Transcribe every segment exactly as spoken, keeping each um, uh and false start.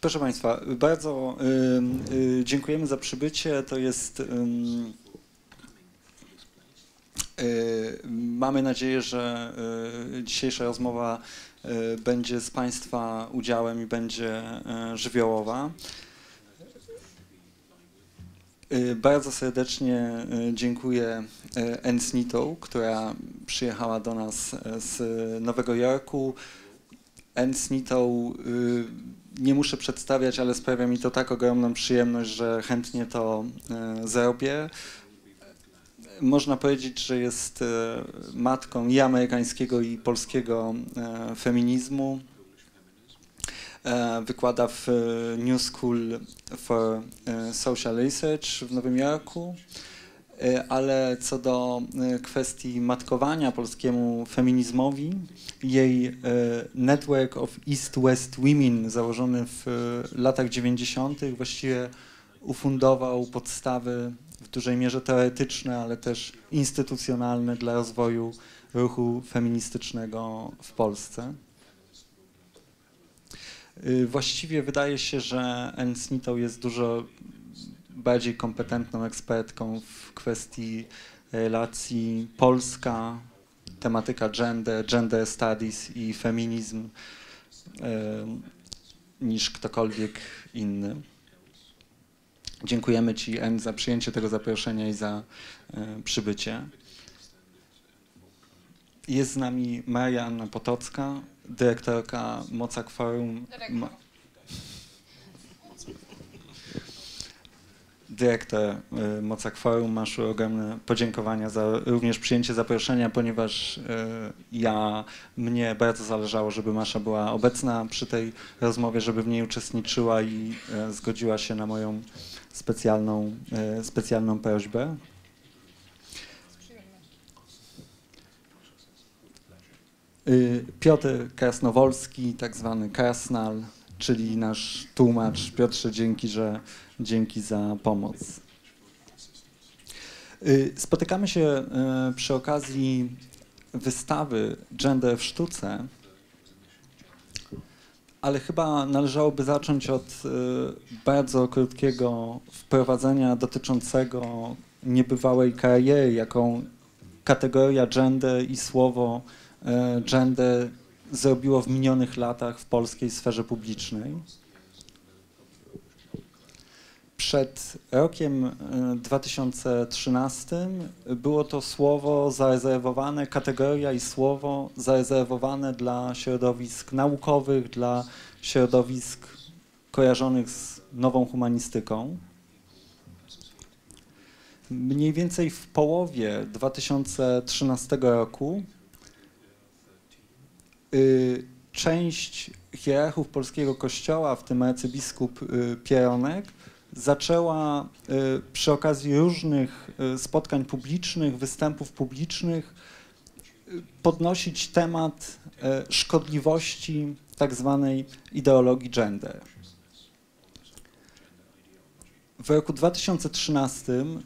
Proszę Państwa, bardzo y, y, dziękujemy za przybycie. To jest... Y, y, mamy nadzieję, że y, dzisiejsza rozmowa y, będzie z Państwa udziałem i będzie y, żywiołowa. Bardzo serdecznie dziękuję Ann Snitow, która przyjechała do nas z Nowego Jorku. Ann Snitow nie muszę przedstawiać, ale sprawia mi to tak ogromną przyjemność, że chętnie to zrobię. Można powiedzieć, że jest matką i amerykańskiego, i polskiego feminizmu. Wykłada w New School for Social Research w Nowym Jorku, ale co do kwestii matkowania polskiemu feminizmowi, jej Network of East-West Women założony w latach dziewięćdziesiątych właściwie ufundował podstawy w dużej mierze teoretyczne, ale też instytucjonalne dla rozwoju ruchu feministycznego w Polsce. Właściwie wydaje się, że Ann Snitow jest dużo bardziej kompetentną ekspertką w kwestii relacji polska, tematyka gender, gender studies i feminizm niż ktokolwiek inny. Dziękujemy Ci, Ann, za przyjęcie tego zaproszenia i za przybycie. Jest z nami Maria Anna Potocka, dyrektorka Mocak Forum, ma, dyrektor y, Mocak Forum, masz ogromne podziękowania za również przyjęcie zaproszenia, ponieważ y, ja, mnie bardzo zależało, żeby Masza była obecna przy tej rozmowie, żeby w niej uczestniczyła i y, zgodziła się na moją specjalną, y, specjalną prośbę. Piotr Krasnowolski, tak zwany Krasnal, czyli nasz tłumacz. Piotrze, dzięki, że, dzięki za pomoc. Spotykamy się przy okazji wystawy Gender w sztuce, ale chyba należałoby zacząć od bardzo krótkiego wprowadzenia dotyczącego niebywałej kariery, jaką kategoria gender i słowo gender zrobiło w minionych latach w polskiej sferze publicznej. Przed rokiem dwa tysiące trzynastym było to słowo zarezerwowane, kategoria i słowo zarezerwowane dla środowisk naukowych, dla środowisk kojarzonych z nową humanistyką. Mniej więcej w połowie dwa tysiące trzynastego roku część hierarchów polskiego kościoła, w tym arcybiskup Pieronek, zaczęła przy okazji różnych spotkań publicznych, występów publicznych podnosić temat szkodliwości tak zwanej ideologii gender. W roku dwa tysiące trzynastym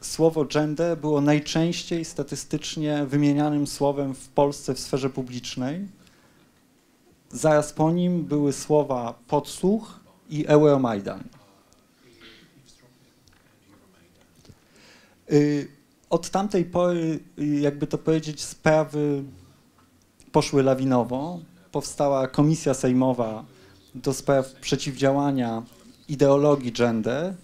słowo gender było najczęściej statystycznie wymienianym słowem w Polsce w sferze publicznej. Zaraz po nim były słowa podsłuch i Euromajdan. Od tamtej pory, jakby to powiedzieć, sprawy poszły lawinowo. Powstała komisja sejmowa do spraw przeciwdziałania ideologii gender.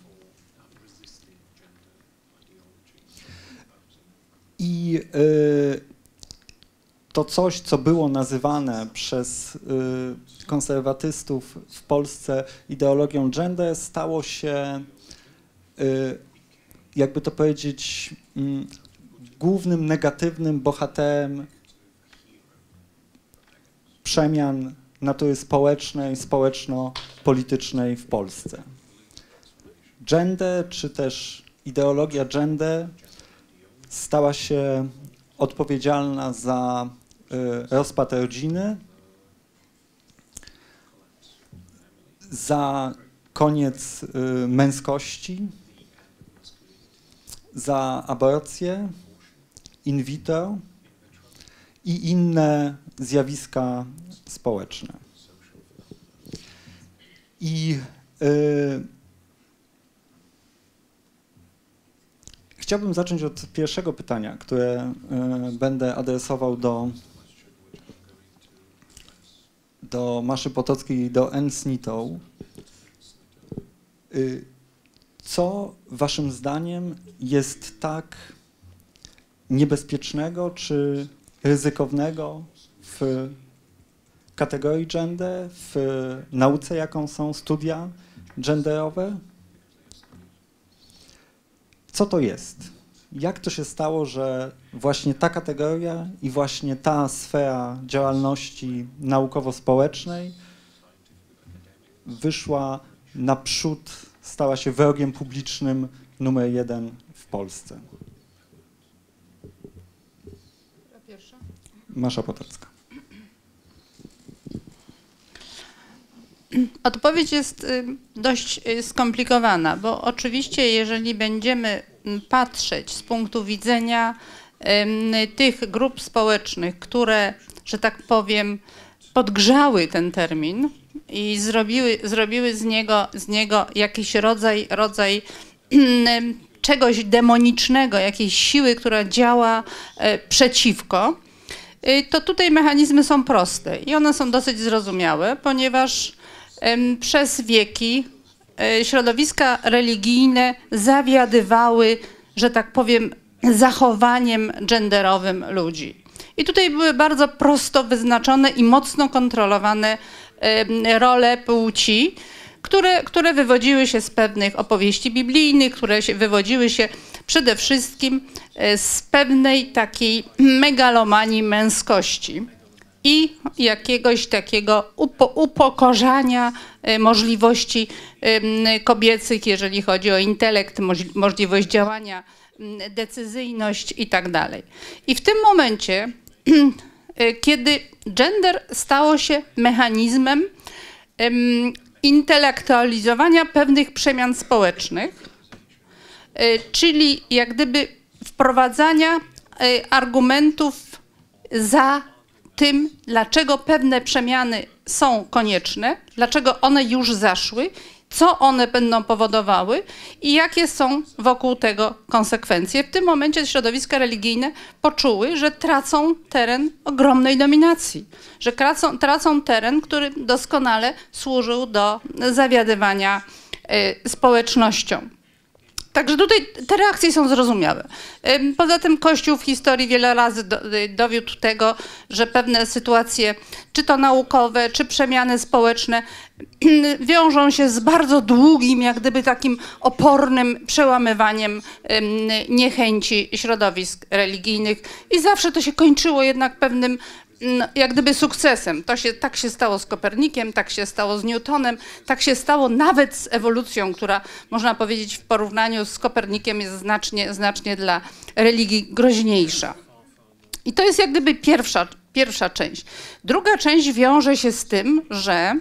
I y, to coś, co było nazywane przez y, konserwatystów w Polsce ideologią gender, stało się, y, jakby to powiedzieć, y, głównym negatywnym bohaterem przemian natury społecznej, społeczno-politycznej w Polsce. Gender, czy też ideologia gender, stała się odpowiedzialna za y, rozpad rodziny, za koniec y, męskości, za aborcję, in vitro i inne zjawiska społeczne. I yy, chciałbym zacząć od pierwszego pytania, które yy, będę adresował do, do Maszy Potockiej i do Ann Snitow. Yy, co waszym zdaniem jest tak niebezpiecznego czy ryzykownego w kategorii gender, w nauce, jaką są studia genderowe? Co to jest? Jak to się stało, że właśnie ta kategoria i właśnie ta sfera działalności naukowo-społecznej wyszła naprzód, stała się wrogiem publicznym numer jeden w Polsce? Masza Potocka. Odpowiedź jest dość skomplikowana, bo oczywiście jeżeli będziemy patrzeć z punktu widzenia tych grup społecznych, które, że tak powiem, podgrzały ten termin i zrobiły, zrobiły z niego, z niego jakiś rodzaj, rodzaj czegoś demonicznego, jakiejś siły, która działa przeciwko, to tutaj mechanizmy są proste i one są dosyć zrozumiałe, ponieważ przez wieki środowiska religijne zawiadywały, że tak powiem, zachowaniem genderowym ludzi. I tutaj były bardzo prosto wyznaczone i mocno kontrolowane role płci, które, które wywodziły się z pewnych opowieści biblijnych, które się, wywodziły się przede wszystkim z pewnej takiej megalomanii męskości i jakiegoś takiego upo upokorzania możliwości kobiecych, jeżeli chodzi o intelekt, możliwość działania, decyzyjność i tak dalej. I w tym momencie, kiedy gender stało się mechanizmem intelektualizowania pewnych przemian społecznych, czyli jak gdyby wprowadzania argumentów za tym, dlaczego pewne przemiany są konieczne, dlaczego one już zaszły, co one będą powodowały i jakie są wokół tego konsekwencje. W tym momencie środowiska religijne poczuły, że tracą teren ogromnej dominacji, że tracą, tracą teren, który doskonale służył do zawiadywania y, społecznością. Także tutaj te reakcje są zrozumiałe. Poza tym Kościół w historii wiele razy do, dowiódł tego, że pewne sytuacje, czy to naukowe, czy przemiany społeczne, wiążą się z bardzo długim, jak gdyby takim opornym przełamywaniem niechęci środowisk religijnych. I zawsze to się kończyło jednak pewnym, jak gdyby sukcesem. To się, tak się stało z Kopernikiem, tak się stało z Newtonem, tak się stało nawet z ewolucją, która można powiedzieć w porównaniu z Kopernikiem jest znacznie, znacznie dla religii groźniejsza. I to jest jak gdyby pierwsza, pierwsza część. Druga część wiąże się z tym, że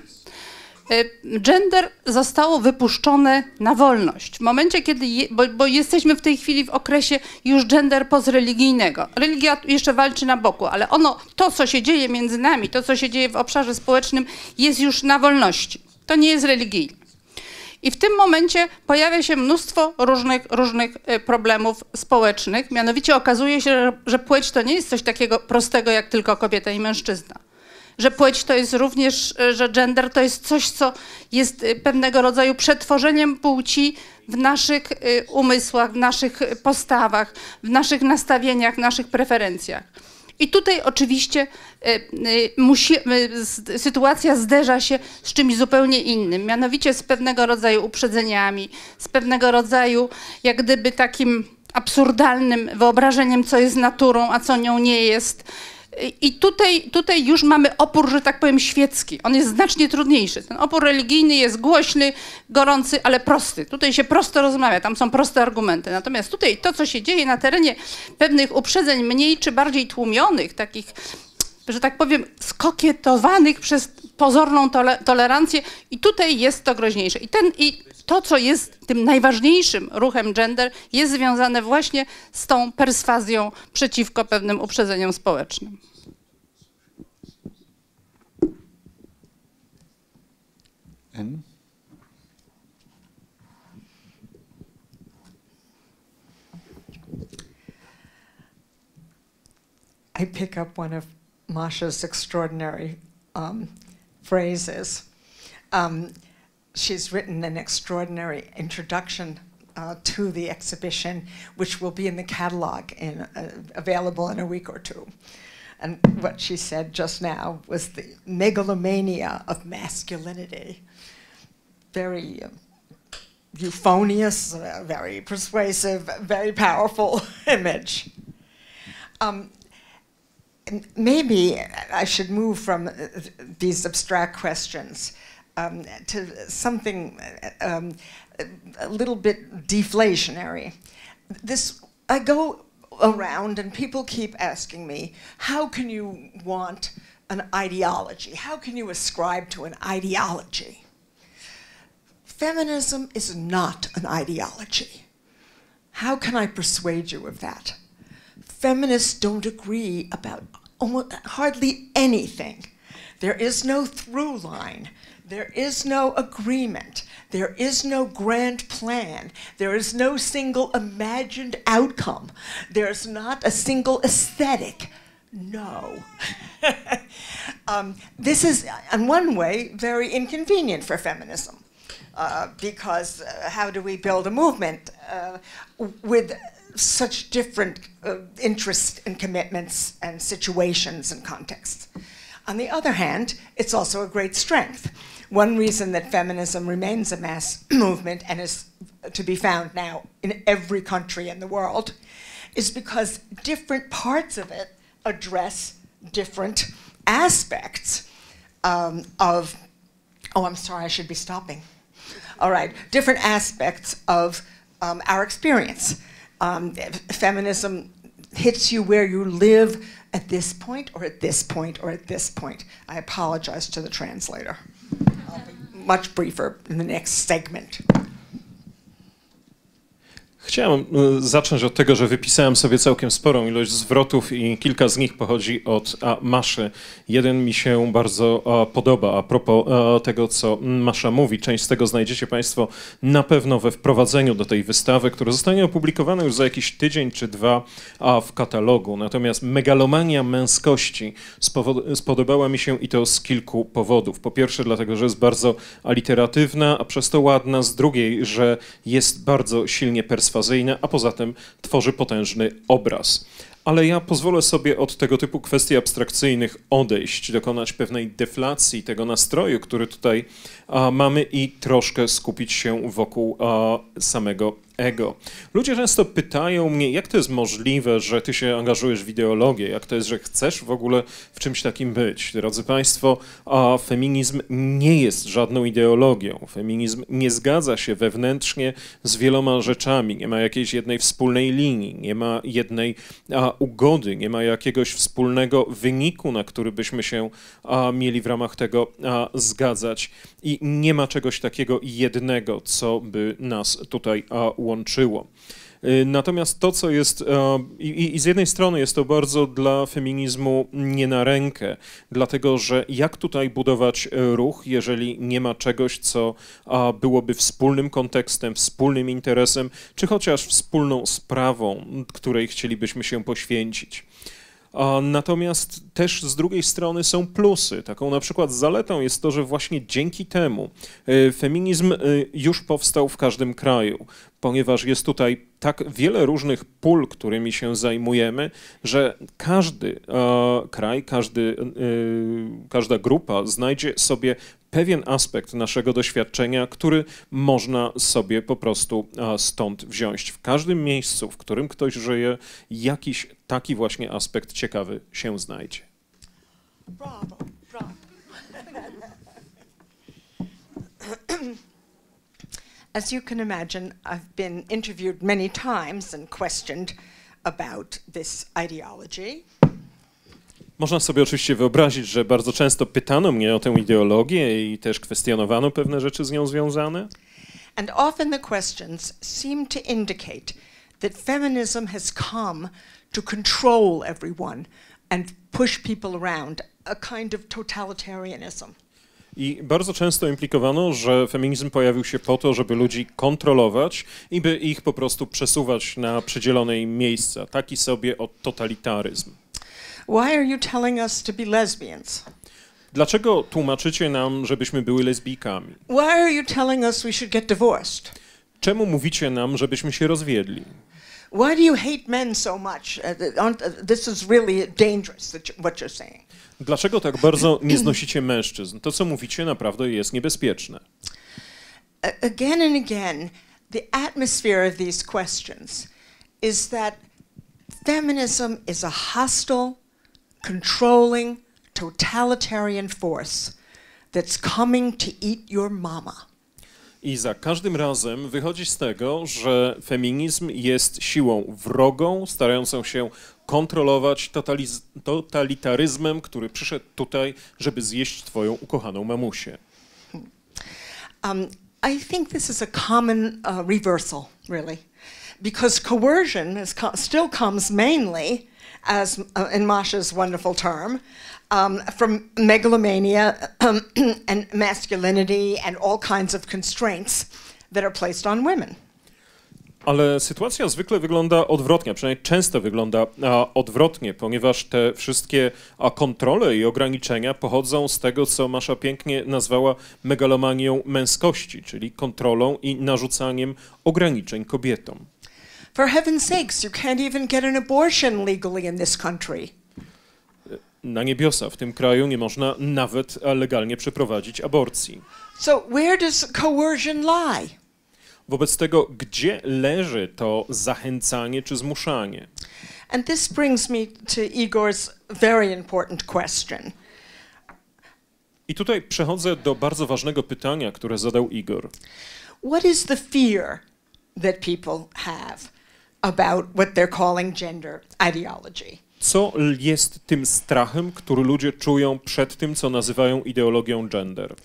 gender zostało wypuszczone na wolność. W momencie, kiedy, je, bo, bo jesteśmy w tej chwili w okresie już gender pozreligijnego. Religia jeszcze walczy na boku, ale ono, to co się dzieje między nami, to co się dzieje w obszarze społecznym jest już na wolności. To nie jest religijne. I w tym momencie pojawia się mnóstwo różnych, różnych problemów społecznych. Mianowicie okazuje się, że, że płeć to nie jest coś takiego prostego jak tylko kobieta i mężczyzna. Że płeć to jest również, że gender to jest coś, co jest pewnego rodzaju przetworzeniem płci w naszych umysłach, w naszych postawach, w naszych nastawieniach, w naszych preferencjach. I tutaj oczywiście musi, sytuacja zderza się z czymś zupełnie innym, mianowicie z pewnego rodzaju uprzedzeniami, z pewnego rodzaju jak gdyby takim absurdalnym wyobrażeniem, co jest naturą, a co nią nie jest. I tutaj, tutaj już mamy opór, że tak powiem, świecki. On jest znacznie trudniejszy. Ten opór religijny jest głośny, gorący, ale prosty. Tutaj się prosto rozmawia, tam są proste argumenty. Natomiast tutaj to, co się dzieje na terenie pewnych uprzedzeń mniej czy bardziej tłumionych, takich, że tak powiem, skokietowanych przez pozorną tolerancję i tutaj jest to groźniejsze. I, ten, i to, co jest tym najważniejszym ruchem gender, jest związane właśnie z tą perswazją przeciwko pewnym uprzedzeniom społecznym. I pick up one of Masha's extraordinary um, phrases. Um, she's written an extraordinary introduction uh, to the exhibition, which will be in the catalog and uh, available in a week or two. And what she said just now was the megalomania of masculinity. Very uh, euphonious, uh, very persuasive, very powerful image. Um, maybe I should move from uh, these abstract questions um, to something um, a little bit deflationary. This, I go around and people keep asking me, how can you want an ideology? How can you ascribe to an ideology? Feminism is not an ideology. How can I persuade you of that? Feminists don't agree about almost, hardly anything. There is no through line. There is no agreement. There is no grand plan. There is no single imagined outcome. There's not a single aesthetic. No. um, this is, in one way, very inconvenient for feminism, uh, because uh, how do we build a movement uh, with such different uh, interests and commitments and situations and contexts? On the other hand, it's also a great strength. One reason that feminism remains a mass movement and is to be found now in every country in the world is because different parts of it address different aspects um, of, oh, I'm sorry, I should be stopping. All right, different aspects of um, our experience. Um, feminism hits you where you live at this point, or at this point, or at this point. I apologize to the translator. I'll be much briefer in the next segment. Chciałem zacząć od tego, że wypisałem sobie całkiem sporą ilość zwrotów i kilka z nich pochodzi od Maszy. Jeden mi się bardzo podoba a propos tego, co Masza mówi. Część z tego znajdziecie Państwo na pewno we wprowadzeniu do tej wystawy, która zostanie opublikowana już za jakiś tydzień czy dwa w katalogu. Natomiast megalomania męskości spodobała mi się i to z kilku powodów. Po pierwsze dlatego, że jest bardzo aliteratywna, a przez to ładna. Z drugiej, że jest bardzo silnie perswazyjna, a poza tym tworzy potężny obraz. Ale ja pozwolę sobie od tego typu kwestii abstrakcyjnych odejść, dokonać pewnej deflacji tego nastroju, który tutaj a, mamy i troszkę skupić się wokół a, samego ego. Ludzie często pytają mnie, jak to jest możliwe, że ty się angażujesz w ideologię, jak to jest, że chcesz w ogóle w czymś takim być. Drodzy Państwo, a feminizm nie jest żadną ideologią. Feminizm nie zgadza się wewnętrznie z wieloma rzeczami. Nie ma jakiejś jednej wspólnej linii, nie ma jednej a, ugody, nie ma jakiegoś wspólnego wyniku, na który byśmy się a, mieli w ramach tego a, zgadzać. I nie ma czegoś takiego jednego, co by nas tutaj a, łączyło. Natomiast to, co jest, i, i z jednej strony jest to bardzo dla feminizmu nie na rękę, dlatego że jak tutaj budować ruch, jeżeli nie ma czegoś, co byłoby wspólnym kontekstem, wspólnym interesem, czy chociaż wspólną sprawą, której chcielibyśmy się poświęcić. Natomiast też z drugiej strony są plusy. Taką na przykład zaletą jest to, że właśnie dzięki temu feminizm już powstał w każdym kraju, ponieważ jest tutaj tak wiele różnych pól, którymi się zajmujemy, że każdy e, kraj, każdy, e, każda grupa znajdzie sobie pewien aspekt naszego doświadczenia, który można sobie po prostu e, stąd wziąć. W każdym miejscu, w którym ktoś żyje, jakiś taki właśnie aspekt ciekawy się znajdzie. Brawo, brawo. As you can imagine, I've been interviewed many times and questioned about this ideology. Można sobie oczywiście wyobrazić, że bardzo często pytano mnie o tę ideologię i też kwestionowano pewne rzeczy z nią związane. And often the questions seem to indicate that feminism has come to control everyone and push people around, a kind of totalitarianism. I bardzo często implikowano, że feminizm pojawił się po to, żeby ludzi kontrolować i by ich po prostu przesuwać na przydzielone im miejsca. Taki sobie od totalitaryzm. Why are you telling us to be lesbians? Dlaczego tłumaczycie nam, żebyśmy były lesbijkami? Why are you telling us we should get divorced? Czemu mówicie nam, żebyśmy się rozwiedli? Why do you hate men so much? This is really dangerous, what you're saying. Dlaczego tak bardzo nie znosicie mężczyzn? To, co mówicie, naprawdę jest niebezpieczne. Again and again, the atmosphere of these questions is that feminism is a hostile, controlling, totalitarian force that's coming to eat your mama. I za każdym razem wychodzi z tego, że feminizm jest siłą wrogą, starającą się kontrolować totalitaryzmem, który przyszedł tutaj, żeby zjeść twoją ukochaną mamusię. Um, I think this is a common uh, reversal, really, because coercion is co still comes mainly, as uh, in Masha's wonderful term, Um, from megalomania um, and masculinity and all kinds of constraints that are placed on women. Ale sytuacja zwykle wygląda odwrotnie, przynajmniej często wygląda a, odwrotnie, ponieważ te wszystkie a, kontrole i ograniczenia pochodzą z tego, co Masza pięknie nazwała megalomanią męskości, czyli kontrolą i narzucaniem ograniczeń kobietom. For heaven's sakes, you can't even get an abortion legally in this country. Na niebiosa, w tym kraju nie można nawet legalnie przeprowadzić aborcji. So where does coercion lie? Wobec tego, gdzie leży to zachęcanie czy zmuszanie? And this brings me to Igor's very important question. I tutaj przechodzę do bardzo ważnego pytania, które zadał Igor. What is the fear that people have about what they're calling gender ideology? Co jest tym strachem, który ludzie czują przed tym, co nazywają ideologią gender?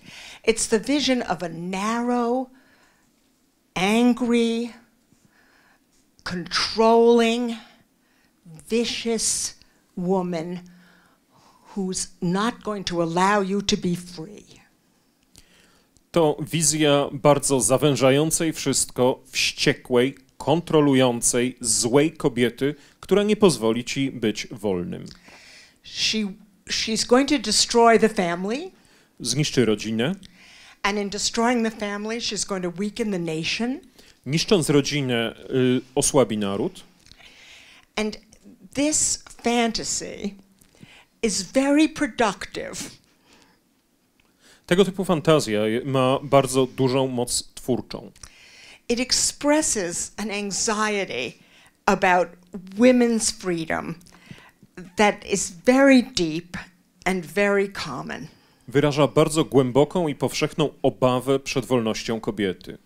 It's the vision of a narrow, angry, controlling, vicious woman who's not going to allow you to be free. To wizja bardzo zawężającej wszystko, wściekłej, kontrolującej, złej kobiety, która nie pozwoli ci być wolnym. She, she's going to destroy the family. Zniszczy rodzinę. And in destroying the family, she's going to weaken the nation. Niszcząc rodzinę, y, osłabi naród. And this fantasy is very productive. Tego typu fantazja ma bardzo dużą moc twórczą. It expresses an anxiety about women's freedom that is very deep and very common. Wyraża bardzo głęboką i powszechną obawę przed wolnością kobiety.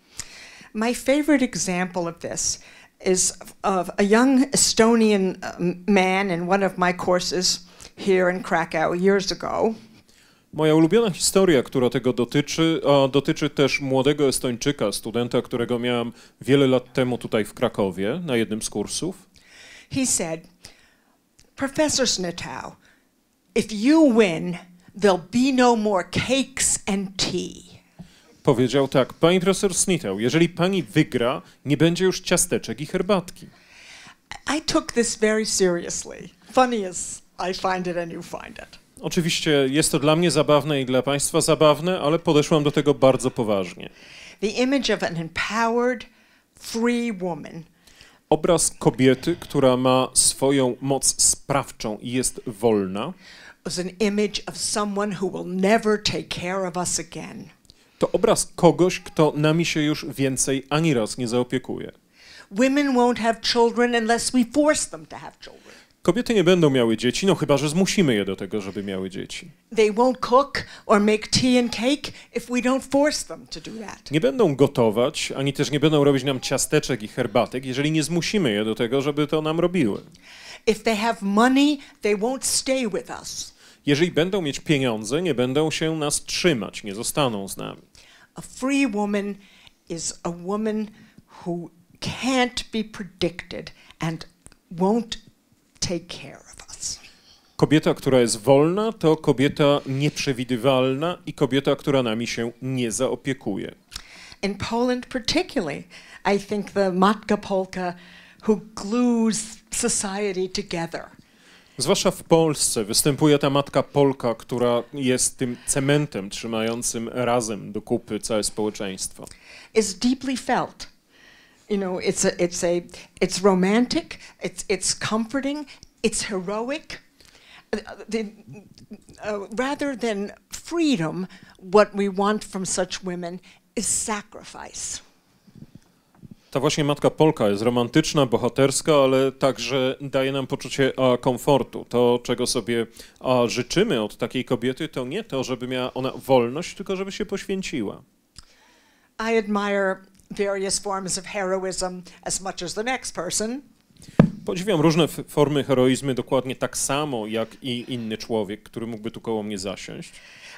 My favorite example of this is of a young Estonian man in one of my courses here in Krakow years ago. Moja ulubiona historia, która tego dotyczy, a dotyczy też młodego Estończyka, studenta, którego miałam wiele lat temu tutaj w Krakowie, na jednym z kursów. He said, Professor Snitow, if you win, there'll be no more cakes and tea. Powiedział tak, pani profesor Snitow, jeżeli pani wygra, nie będzie już ciasteczek i herbatki. I took this very seriously. Funny as I find it and you find it. Oczywiście jest to dla mnie zabawne i dla państwa zabawne, ale podeszłam do tego bardzo poważnie. The image of an empowered, free woman. Obraz kobiety, która ma swoją moc sprawczą i jest wolna. Was an image of someone who will never take care of us again. To obraz kogoś, kto nami się już więcej ani raz nie zaopiekuje. Women won't have children unless we force them to have children. Kobiety nie będą miały dzieci, no chyba że zmusimy je do tego, żeby miały dzieci. They won't cook or make tea and cake if we don't force them to do that. Nie będą gotować, ani też nie będą robić nam ciasteczek i herbatek, jeżeli nie zmusimy je do tego, żeby to nam robiły. If they have money, they won't stay with us. Jeżeli będą mieć pieniądze, nie będą się nas trzymać, nie zostaną z nami. A free woman is a woman who can't be predicted and won't take care of us. Kobieta, która jest wolna, to kobieta nieprzewidywalna i kobieta, która nami się nie zaopiekuje. In Poland particularly, I think the Matka Polka who glues society together Zwłaszcza w Polsce występuje ta matka Polka, która jest tym cementem trzymającym razem do kupy całe społeczeństwo. It's deeply felt. You know, it's a, it's a, it's romantic, it's, it's comforting, it's heroic. The, uh, rather than freedom, what we want from such women is sacrifice. Ta właśnie matka Polka jest romantyczna, bohaterska, ale także daje nam poczucie a, komfortu. To, czego sobie a, życzymy od takiej kobiety, to nie to, żeby miała ona wolność, tylko żeby się poświęciła. I admire various forms of heroism as much as the next person. Podziwiam różne formy heroizmu dokładnie tak samo jak i inny człowiek, który mógłby tu koło mnie zasiąść.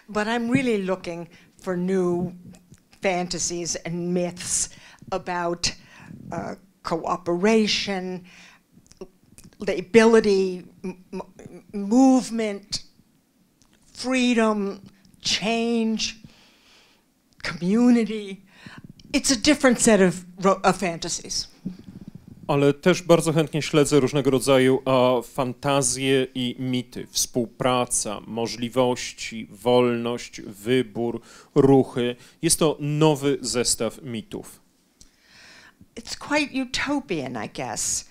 But I'm really looking for new fantasies and myths about uh, cooperation, ability, m movement, freedom, change, community. It's a different set of, of fantasies. Ale też bardzo chętnie śledzę różnego rodzaju a, fantazje i mity, współpraca, możliwości, wolność, wybór, ruchy. Jest to nowy zestaw mitów. It's quite utopian, I guess.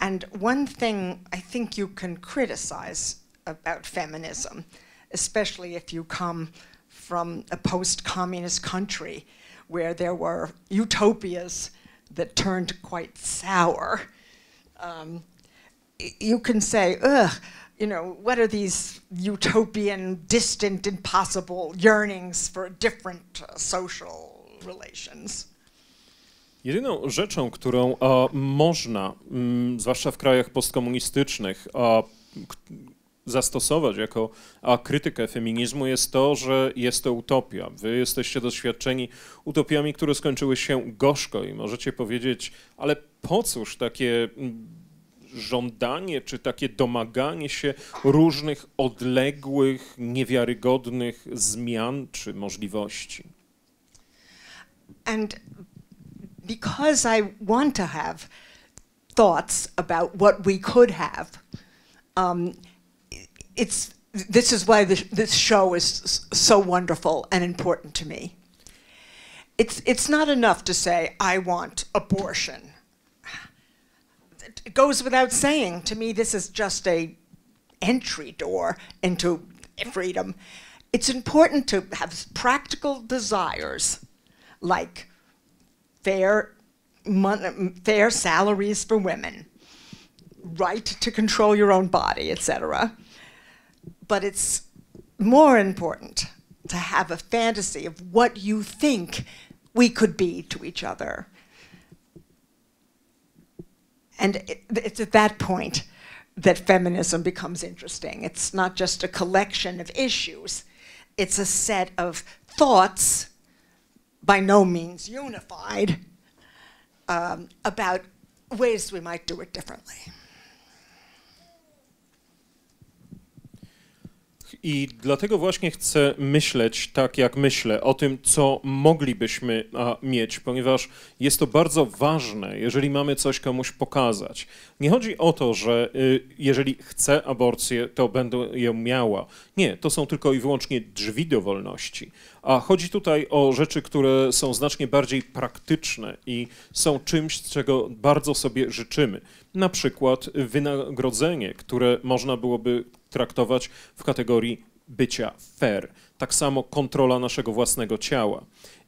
And one thing I think you can criticize about feminism, especially if you come from a post-communist country where there were utopias that turned quite sour, um, you can say, ugh, you know, what are these utopian, distant, impossible yearnings for different uh, social relations? Jedyną rzeczą, którą a, można, m, zwłaszcza w krajach postkomunistycznych, a, zastosować jako a, krytykę feminizmu jest to, że jest to utopia. Wy jesteście doświadczeni utopiami, które skończyły się gorzko i możecie powiedzieć, ale po cóż takie żądanie czy takie domaganie się różnych odległych, niewiarygodnych zmian czy możliwości? And because I want to have thoughts about what we could have, um, it's, this is why this, this show is so wonderful and important to me. It's, it's not enough to say, I want abortion. It goes without saying. To me, this is just a entry door into freedom. It's important to have practical desires like fair, mon fair salaries for women, right to control your own body, et cetera. But it's more important to have a fantasy of what you think we could be to each other. And it, it's at that point that feminism becomes interesting. It's not just a collection of issues. It's a set of thoughts, by no means unified, um, about ways we might do it differently. I dlatego właśnie chcę myśleć tak, jak myślę, o tym, co moglibyśmy a, mieć, ponieważ jest to bardzo ważne, jeżeli mamy coś komuś pokazać. Nie chodzi o to, że y, jeżeli chcę aborcję, to będę ją miała. Nie, to są tylko i wyłącznie drzwi do wolności. A chodzi tutaj o rzeczy, które są znacznie bardziej praktyczne i są czymś, czego bardzo sobie życzymy. Na przykład wynagrodzenie, które można byłoby traktować w kategorii bycia fair. Tak samo kontrola naszego własnego ciała.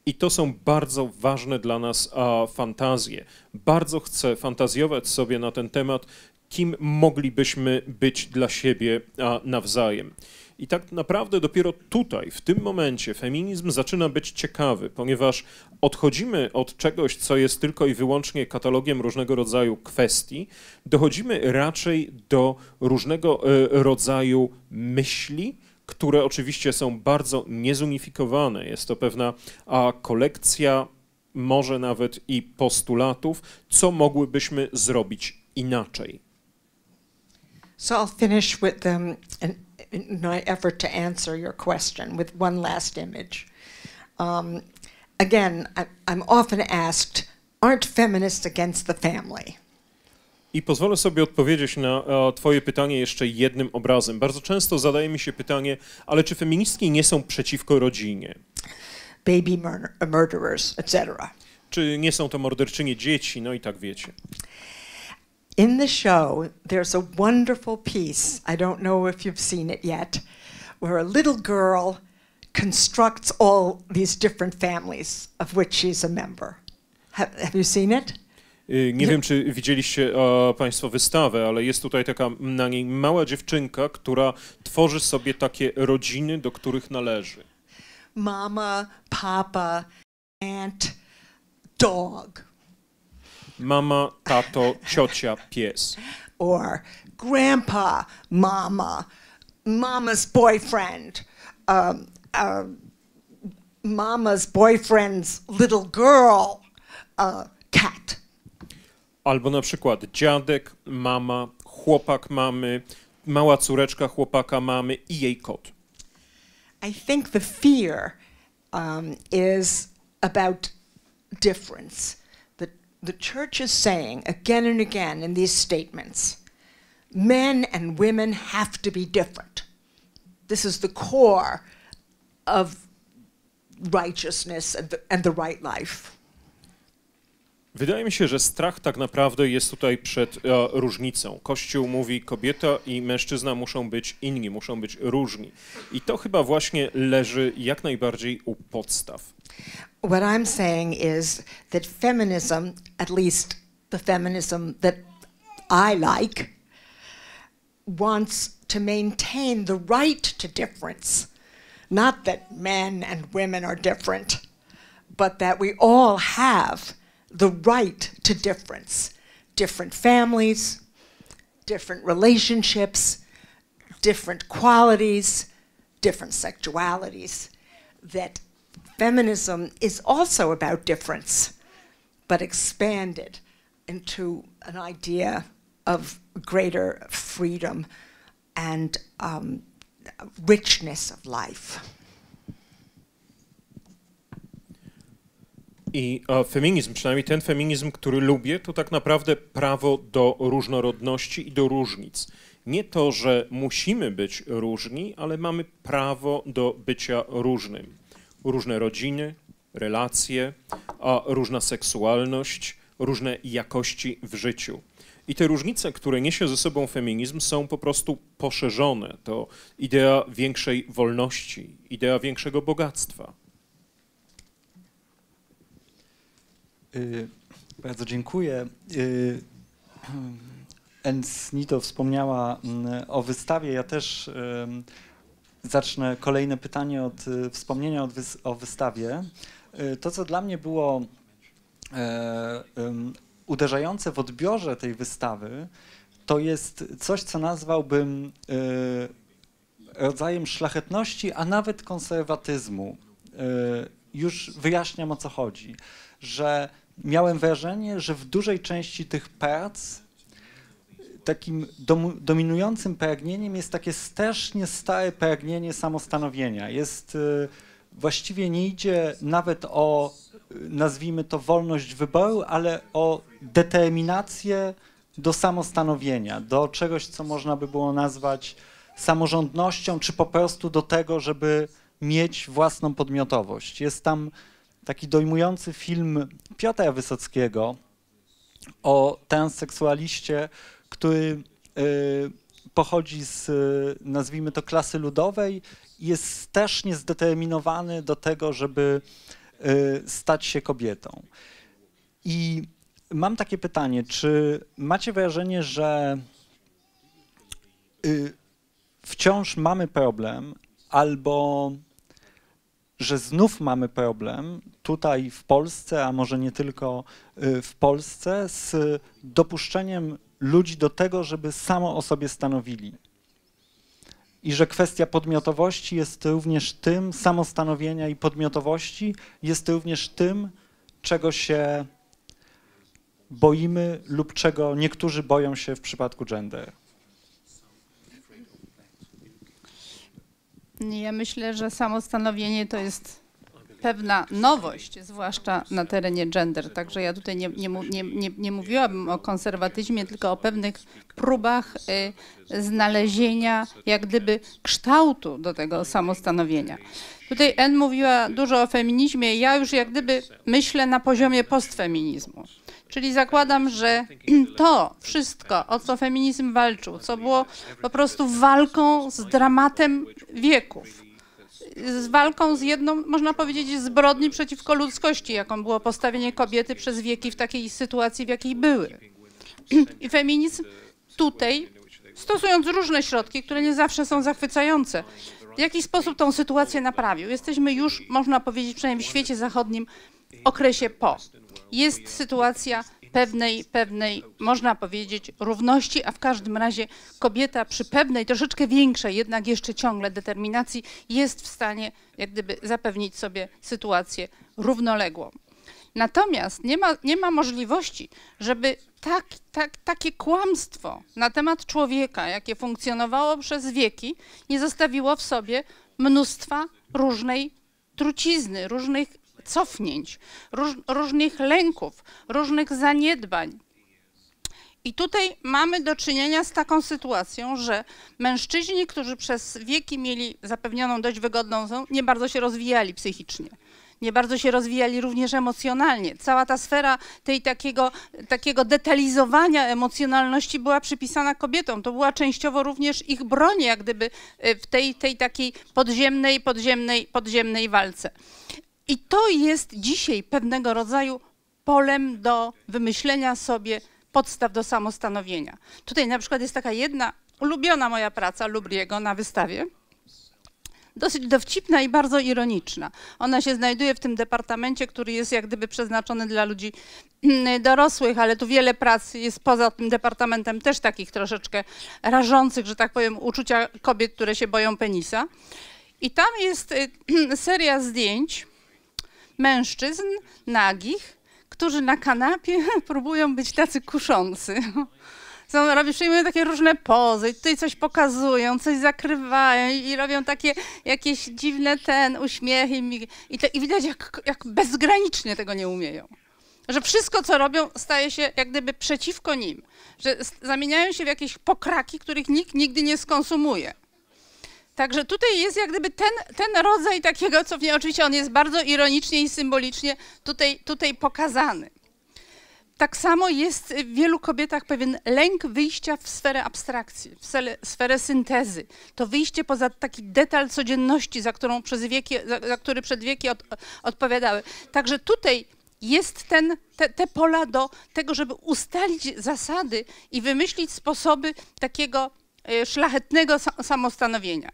I to są bardzo ważne dla nas a, fantazje. Bardzo chcę fantazjować sobie na ten temat, kim moglibyśmy być dla siebie a, nawzajem. I tak naprawdę dopiero tutaj, w tym momencie, feminizm zaczyna być ciekawy, ponieważ odchodzimy od czegoś, co jest tylko i wyłącznie katalogiem różnego rodzaju kwestii, dochodzimy raczej do różnego rodzaju myśli, które oczywiście są bardzo niezunifikowane. Jest to pewna a, kolekcja, może nawet i postulatów, co mogłybyśmy zrobić inaczej. So I'll finish with them. In my effort to answer your question with one last image. Um, again, I, I'm often asked, aren't feminists against the family? I pozwolę sobie odpowiedzieć na twoje pytanie jeszcze jednym obrazem. Bardzo często zadaje mi się pytanie, ale czy feministki nie są przeciwko rodzinie? Baby mur murderers, et cetera. Czy nie są to morderczynie dzieci? No i tak wiecie. In the show there's a wonderful piece, I don't know if you've seen it yet, where a little girl constructs all these different families of which she's a member. Have, have you seen it? Nie wiem, czy widzieliście uh, Państwo wystawę, ale jest tutaj taka na niej mała dziewczynka, która tworzy sobie takie rodziny, do których należy. Mama, papa, aunt, dog. Mama, tato, ciocia, pies. Or grandpa, mama, mama's boyfriend, um, uh, mama's boyfriend's little girl, uh, cat. Albo na przykład dziadek, mama, chłopak mamy, mała córeczka chłopaka mamy i jej kot. I think the fear um, is about difference. The, the church is saying again and again in these statements, men and women have to be different. This is the core of righteousness and the, and the right life. Wydaje mi się, że strach tak naprawdę jest tutaj przed e, różnicą. Kościół mówi, kobieta i mężczyzna muszą być inni, muszą być różni. I to chyba właśnie leży jak najbardziej u podstaw. What I'm saying is that feminism, at least the feminism that I like, wants to maintain the right to difference. Not that men and women are different, but that we all have the right to difference, different families, different relationships, different qualities, different sexualities, that feminism is also about difference, but expanded into an idea of greater freedom and um, richness of life. I a, feminizm, przynajmniej ten feminizm, który lubię, to tak naprawdę prawo do różnorodności i do różnic. Nie to, że musimy być różni, ale mamy prawo do bycia różnym. Różne rodziny, relacje, a różna seksualność, różne jakości w życiu. I te różnice, które niesie ze sobą feminizm, są po prostu poszerzone. To idea większej wolności, idea większego bogactwa. Yy, bardzo dziękuję. Yy, Ann Snitow wspomniała yy, o wystawie. Ja też yy, zacznę kolejne pytanie od yy, wspomnienia od wys o wystawie. Yy, to, co dla mnie było yy, yy, uderzające w odbiorze tej wystawy, to jest coś, co nazwałbym yy, rodzajem szlachetności, a nawet konserwatyzmu. Yy, już wyjaśniam, o co chodzi. Że miałem wrażenie, że w dużej części tych prac takim dom, dominującym pragnieniem jest takie strasznie stare pragnienie samostanowienia. Jest, właściwie nie idzie nawet o, nazwijmy to, wolność wyboru, ale o determinację do samostanowienia, do czegoś, co można by było nazwać samorządnością, czy po prostu do tego, żeby mieć własną podmiotowość. Jest tam taki dojmujący film Piotra Wysockiego o transseksualiście, który y, pochodzi z, y, nazwijmy to, klasy ludowej i jest strasznie zdeterminowany do tego, żeby y, stać się kobietą. I mam takie pytanie, czy macie wrażenie, że y, wciąż mamy problem albo że znów mamy problem tutaj w Polsce, a może nie tylko w Polsce, z dopuszczeniem ludzi do tego, żeby samo o sobie stanowili. I że kwestia podmiotowości jest również tym, samostanowienia i podmiotowości jest również tym, czego się boimy lub czego niektórzy boją się w przypadku gender. Ja myślę, że samostanowienie to jest pewna nowość, zwłaszcza na terenie gender. Także ja tutaj nie, nie, nie, nie, nie mówiłabym o konserwatyzmie, tylko o pewnych próbach y, znalezienia jak gdyby kształtu do tego samostanowienia. Tutaj Ann mówiła dużo o feminizmie. Ja już jak gdyby myślę na poziomie postfeminizmu. Czyli zakładam, że to wszystko, o co feminizm walczył, co było po prostu walką z dramatem wieków, z walką z jedną, można powiedzieć, zbrodni przeciwko ludzkości, jaką było postawienie kobiety przez wieki w takiej sytuacji, w jakiej były. I feminizm tutaj, stosując różne środki, które nie zawsze są zachwycające, w jaki sposób tą sytuację naprawił. Jesteśmy już, można powiedzieć, przynajmniej w świecie zachodnim, okresie po. Jest sytuacja pewnej, pewnej, można powiedzieć, równości, a w każdym razie kobieta przy pewnej, troszeczkę większej, jednak jeszcze ciągle determinacji jest w stanie jak gdyby zapewnić sobie sytuację równoległą. Natomiast nie ma, nie ma możliwości, żeby tak, tak, takie kłamstwo na temat człowieka, jakie funkcjonowało przez wieki, nie zostawiło w sobie mnóstwa różnej trucizny, różnych cofnięć, róż, różnych lęków, różnych zaniedbań. I tutaj mamy do czynienia z taką sytuacją, że mężczyźni, którzy przez wieki mieli zapewnioną dość wygodną zę, nie bardzo się rozwijali psychicznie. Nie bardzo się rozwijali również emocjonalnie. Cała ta sfera tej takiego, takiego detalizowania emocjonalności była przypisana kobietom. To była częściowo również ich broń, jak gdyby w tej, tej takiej podziemnej, podziemnej, podziemnej walce. I to jest dzisiaj pewnego rodzaju polem do wymyślenia sobie podstaw do samostanowienia. Tutaj na przykład jest taka jedna ulubiona moja praca Lubriego na wystawie, dosyć dowcipna i bardzo ironiczna. Ona się znajduje w tym departamencie, który jest jak gdyby przeznaczony dla ludzi dorosłych, ale tu wiele prac jest poza tym departamentem też takich troszeczkę rażących, że tak powiem, uczucia kobiet, które się boją penisa. I tam jest seria zdjęć mężczyzn nagich, którzy na kanapie próbują być tacy kuszący. Są, robią, przyjmują takie różne pozy, tutaj coś pokazują, coś zakrywają i robią takie jakieś dziwne ten uśmiech i, i, te, i widać, jak, jak bezgranicznie tego nie umieją. Że wszystko, co robią, staje się jak gdyby przeciwko nim, że zamieniają się w jakieś pokraki, których nikt nigdy nie skonsumuje. Także tutaj jest jak gdyby ten, ten rodzaj takiego cofnienia, oczywiście on jest bardzo ironicznie i symbolicznie tutaj, tutaj pokazany. Tak samo jest w wielu kobietach pewien lęk wyjścia w sferę abstrakcji, w sferę syntezy. To wyjście poza taki detal codzienności, za, którą przez wieki, za, za który przed wieki od, odpowiadały. Także tutaj jest ten, te, te pola do tego, żeby ustalić zasady i wymyślić sposoby takiego szlachetnego samostanowienia.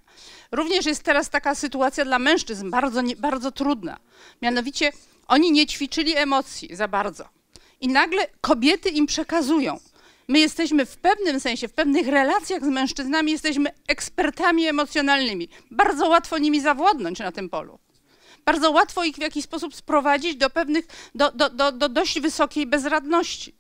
Również jest teraz taka sytuacja dla mężczyzn bardzo, bardzo trudna. Mianowicie oni nie ćwiczyli emocji za bardzo. I nagle kobiety im przekazują. My jesteśmy w pewnym sensie, w pewnych relacjach z mężczyznami jesteśmy ekspertami emocjonalnymi. Bardzo łatwo nimi zawładnąć na tym polu. Bardzo łatwo ich w jakiś sposób sprowadzić do pewnych, do, do, do, do dość wysokiej bezradności.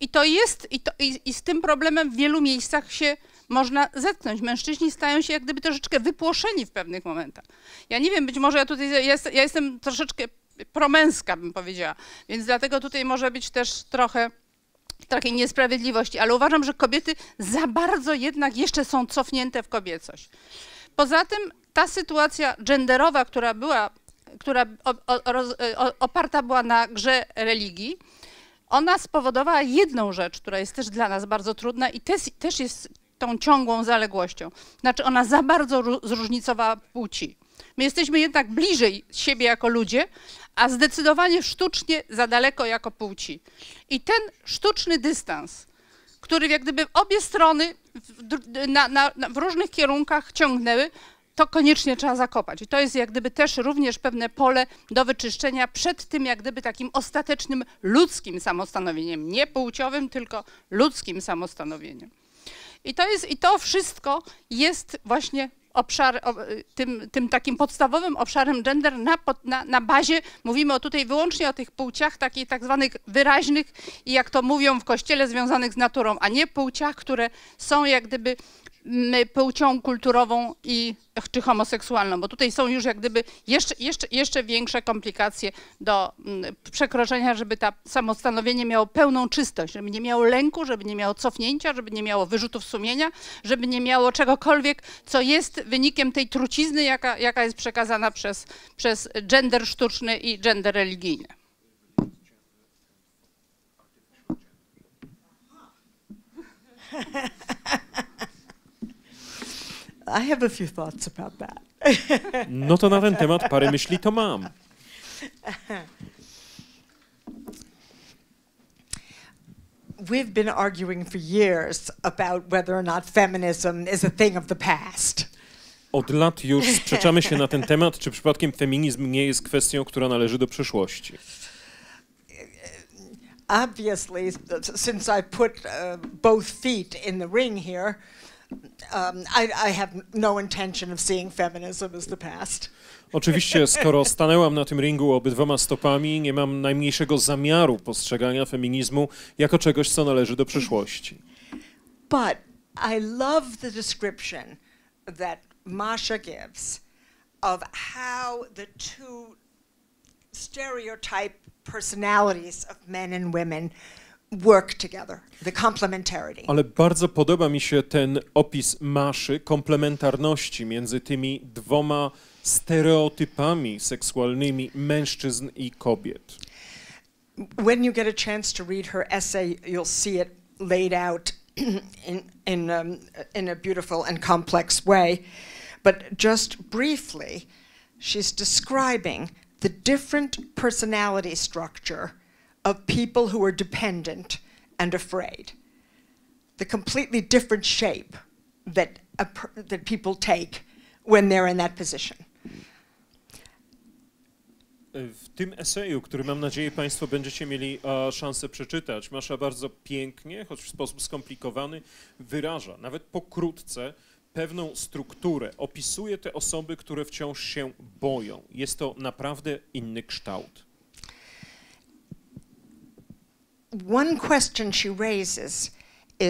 I to jest, i, to, i, i z tym problemem w wielu miejscach się można zetknąć. Mężczyźni stają się jak gdyby troszeczkę wypłoszeni w pewnych momentach. Ja nie wiem, być może ja tutaj, ja, jest, ja jestem troszeczkę promęska, bym powiedziała, więc dlatego tutaj może być też trochę takiej niesprawiedliwości, ale uważam, że kobiety za bardzo jednak jeszcze są cofnięte w kobiecość. Poza tym ta sytuacja genderowa, która była, która oparta była na grze religii, ona spowodowała jedną rzecz, która jest też dla nas bardzo trudna i też jest tą ciągłą zaległością. Znaczy ona za bardzo zróżnicowała płci. My jesteśmy jednak bliżej siebie jako ludzie, a zdecydowanie sztucznie za daleko jako płci. I ten sztuczny dystans, który jak gdyby obie strony w, na, na, w różnych kierunkach ciągnęły, to koniecznie trzeba zakopać. I to jest jak gdyby też również pewne pole do wyczyszczenia przed tym jak gdyby takim ostatecznym ludzkim samostanowieniem, nie płciowym, tylko ludzkim samostanowieniem. I to, jest, i to wszystko jest właśnie obszar, tym, tym takim podstawowym obszarem gender na, na, na bazie, mówimy o tutaj wyłącznie o tych płciach takich tak zwanych wyraźnych i jak to mówią w kościele związanych z naturą, a nie płciach, które są jak gdyby płcią kulturową i czy homoseksualną, bo tutaj są już jak gdyby jeszcze, jeszcze, jeszcze większe komplikacje do przekroczenia, żeby to samostanowienie miało pełną czystość, żeby nie miało lęku, żeby nie miało cofnięcia, żeby nie miało wyrzutów sumienia, żeby nie miało czegokolwiek, co jest wynikiem tej trucizny, jaka, jaka jest przekazana przez, przez gender sztuczny i gender religijny. I have a few thoughts about that. No to na ten temat parę myśli to mam. We've been arguing for years about whether or not feminism is a thing of the past. Od lat już sprzeczamy się na ten temat, czy przypadkiem feminizm nie jest kwestią, która należy do przyszłości. Obviously, since I put uh, both feet in the ring here, Um, I, I have no intention of seeing feminism as the past. Oczywiście, skoro stanęłam na tym ringu obydwoma stopami, nie mam najmniejszego zamiaru postrzegania feminizmu jako czegoś, co należy do przyszłości. But I love the description that Masha gives of how the two stereotype personalities of men and women work together, the complementarity. Ale bardzo podoba mi się ten opis Maszy komplementarności między tymi dwoma stereotypami seksualnymi mężczyzn i kobiet. When you get a chance to read her essay, you'll see it laid out in in um, in a beautiful and complex way, but just briefly, she's describing the different personality structure of people who are dependent and afraid. The completely different shape that, a per, that people take when they're in that position. W tym eseju, który mam nadzieję Państwo będziecie mieli uh, szansę przeczytać, Masza bardzo pięknie, choć w sposób skomplikowany, wyraża, nawet pokrótce, pewną strukturę. Opisuje te osoby, które wciąż się boją. Jest to naprawdę inny kształt. One question she raises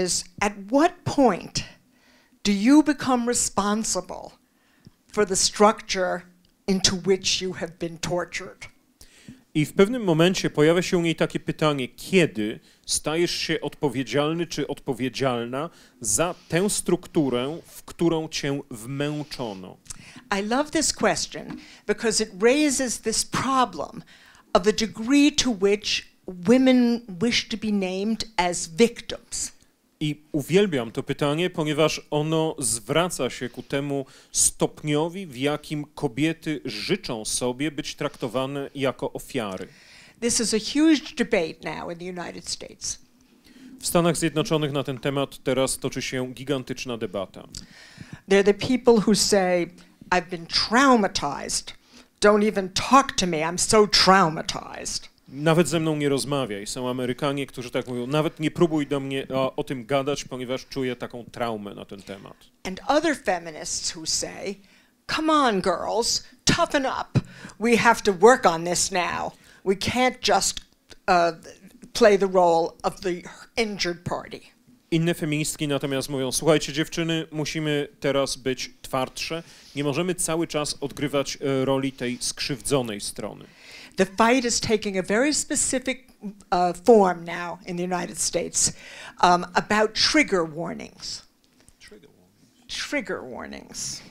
is, at what point do you become responsible for the structure into which you have been tortured? I w pewnym momencie pojawia się u niej takie pytanie, kiedy stajesz się odpowiedzialny czy odpowiedzialna za tę strukturę, w którą cię wmęczono? I love this question because it raises this problem of the degree to which women wish to be named as victims. I uwielbiam to pytanie, ponieważ ono zwraca się ku temu stopniowi, w jakim kobiety życzą sobie być traktowane jako ofiary. This is a huge debate now in the United States. W Stanach Zjednoczonych na ten temat teraz toczy się gigantyczna debata. There are the people who say, I've been traumatized. Don't even talk to me. I'm so traumatized. Nawet ze mną nie rozmawiaj. Są Amerykanie, którzy tak mówią, nawet nie próbuj do mnie o, o tym gadać, ponieważ czuję taką traumę na ten temat. And other feminists who say, come on girls, toughen up. We have to work on this now. We can't just uh, play the role of the injured party. Inne feministki natomiast mówią, słuchajcie dziewczyny, musimy teraz być twardsze. Nie możemy cały czas odgrywać roli tej skrzywdzonej strony. The fight is taking a very specific uh, form now in the United States um, about trigger warnings. Trigger warnings. Trigger warnings.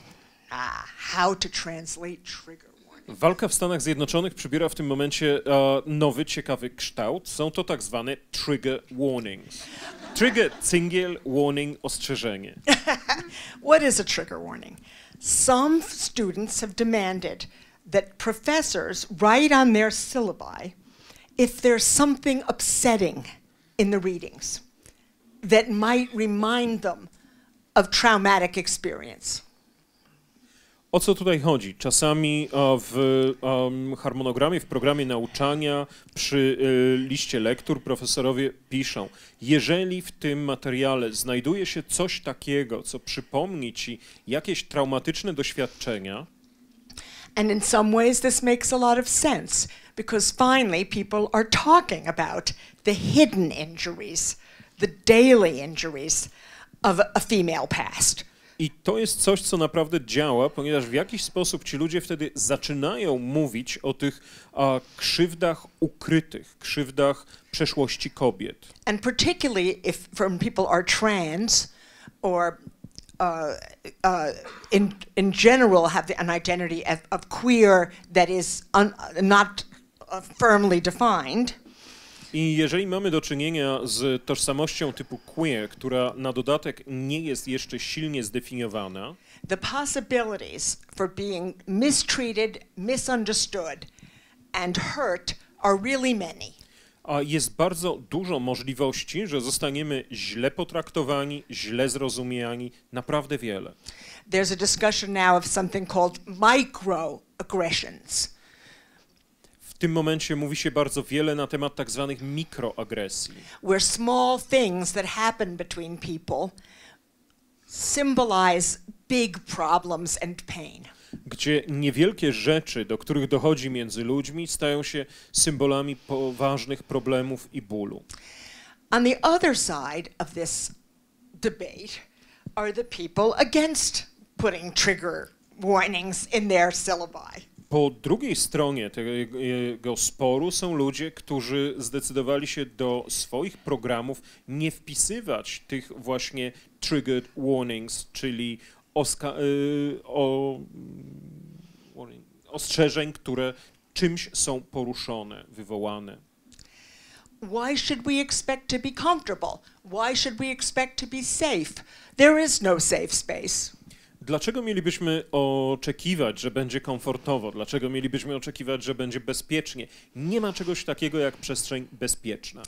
Ah, how to translate trigger warnings. Walka w Stanach Zjednoczonych przybiera w tym momencie uh, nowy, ciekawy kształt. Są to tak zwane trigger warnings. Trigger, single, warning, ostrzeżenie. What is a trigger warning? Some students have demanded that professors write on their syllabi if there's something upsetting in the readings that might remind them of traumatic experience. O co tutaj chodzi? Czasami w um, harmonogramie, w programie nauczania, przy y, liście lektur profesorowie piszą, jeżeli w tym materiale znajduje się coś takiego, co przypomni ci jakieś traumatyczne doświadczenia. And in some ways this makes a lot of sense because finally people are talking about the hidden injuries, the daily injuries of a female past. I to jest coś, co naprawdę działa, ponieważ w jakiś sposób ci ludzie wtedy zaczynają mówić o tych a, krzywdach ukrytych, krzywdach przeszłości kobiet. And particularly if when people are trans or uh, uh, in, in general have the, an identity of, of queer that is un, not firmly defined. I jeżeli mamy do czynienia z tożsamością typu queer, która na dodatek nie jest jeszcze silnie zdefiniowana, the possibilities for being mistreated, misunderstood and hurt are really many. A jest bardzo dużo możliwości, że zostaniemy źle potraktowani, źle zrozumiani, naprawdę wiele. There's a discussion now of something called microaggressions. W tym momencie mówi się bardzo wiele na temat tak zwanych mikroagresji. Where small things that happen between people symbolize big problems and pain. Gdzie niewielkie rzeczy, do których dochodzi między ludźmi, stają się symbolami poważnych problemów i bólu. On the other side of this debate are the people against putting trigger warnings in their syllabi. Po drugiej stronie tego sporu są ludzie, którzy zdecydowali się do swoich programów nie wpisywać tych właśnie triggered warnings, czyli oska- o, ostrzeżeń, które czymś są poruszone, wywołane. Why should we expect to be comfortable? Why should we expect to be safe? There is no safe space. Dlaczego mielibyśmy oczekiwać, że będzie komfortowo? Dlaczego mielibyśmy oczekiwać, że będzie bezpiecznie? Nie ma czegoś takiego jak przestrzeń bezpieczna.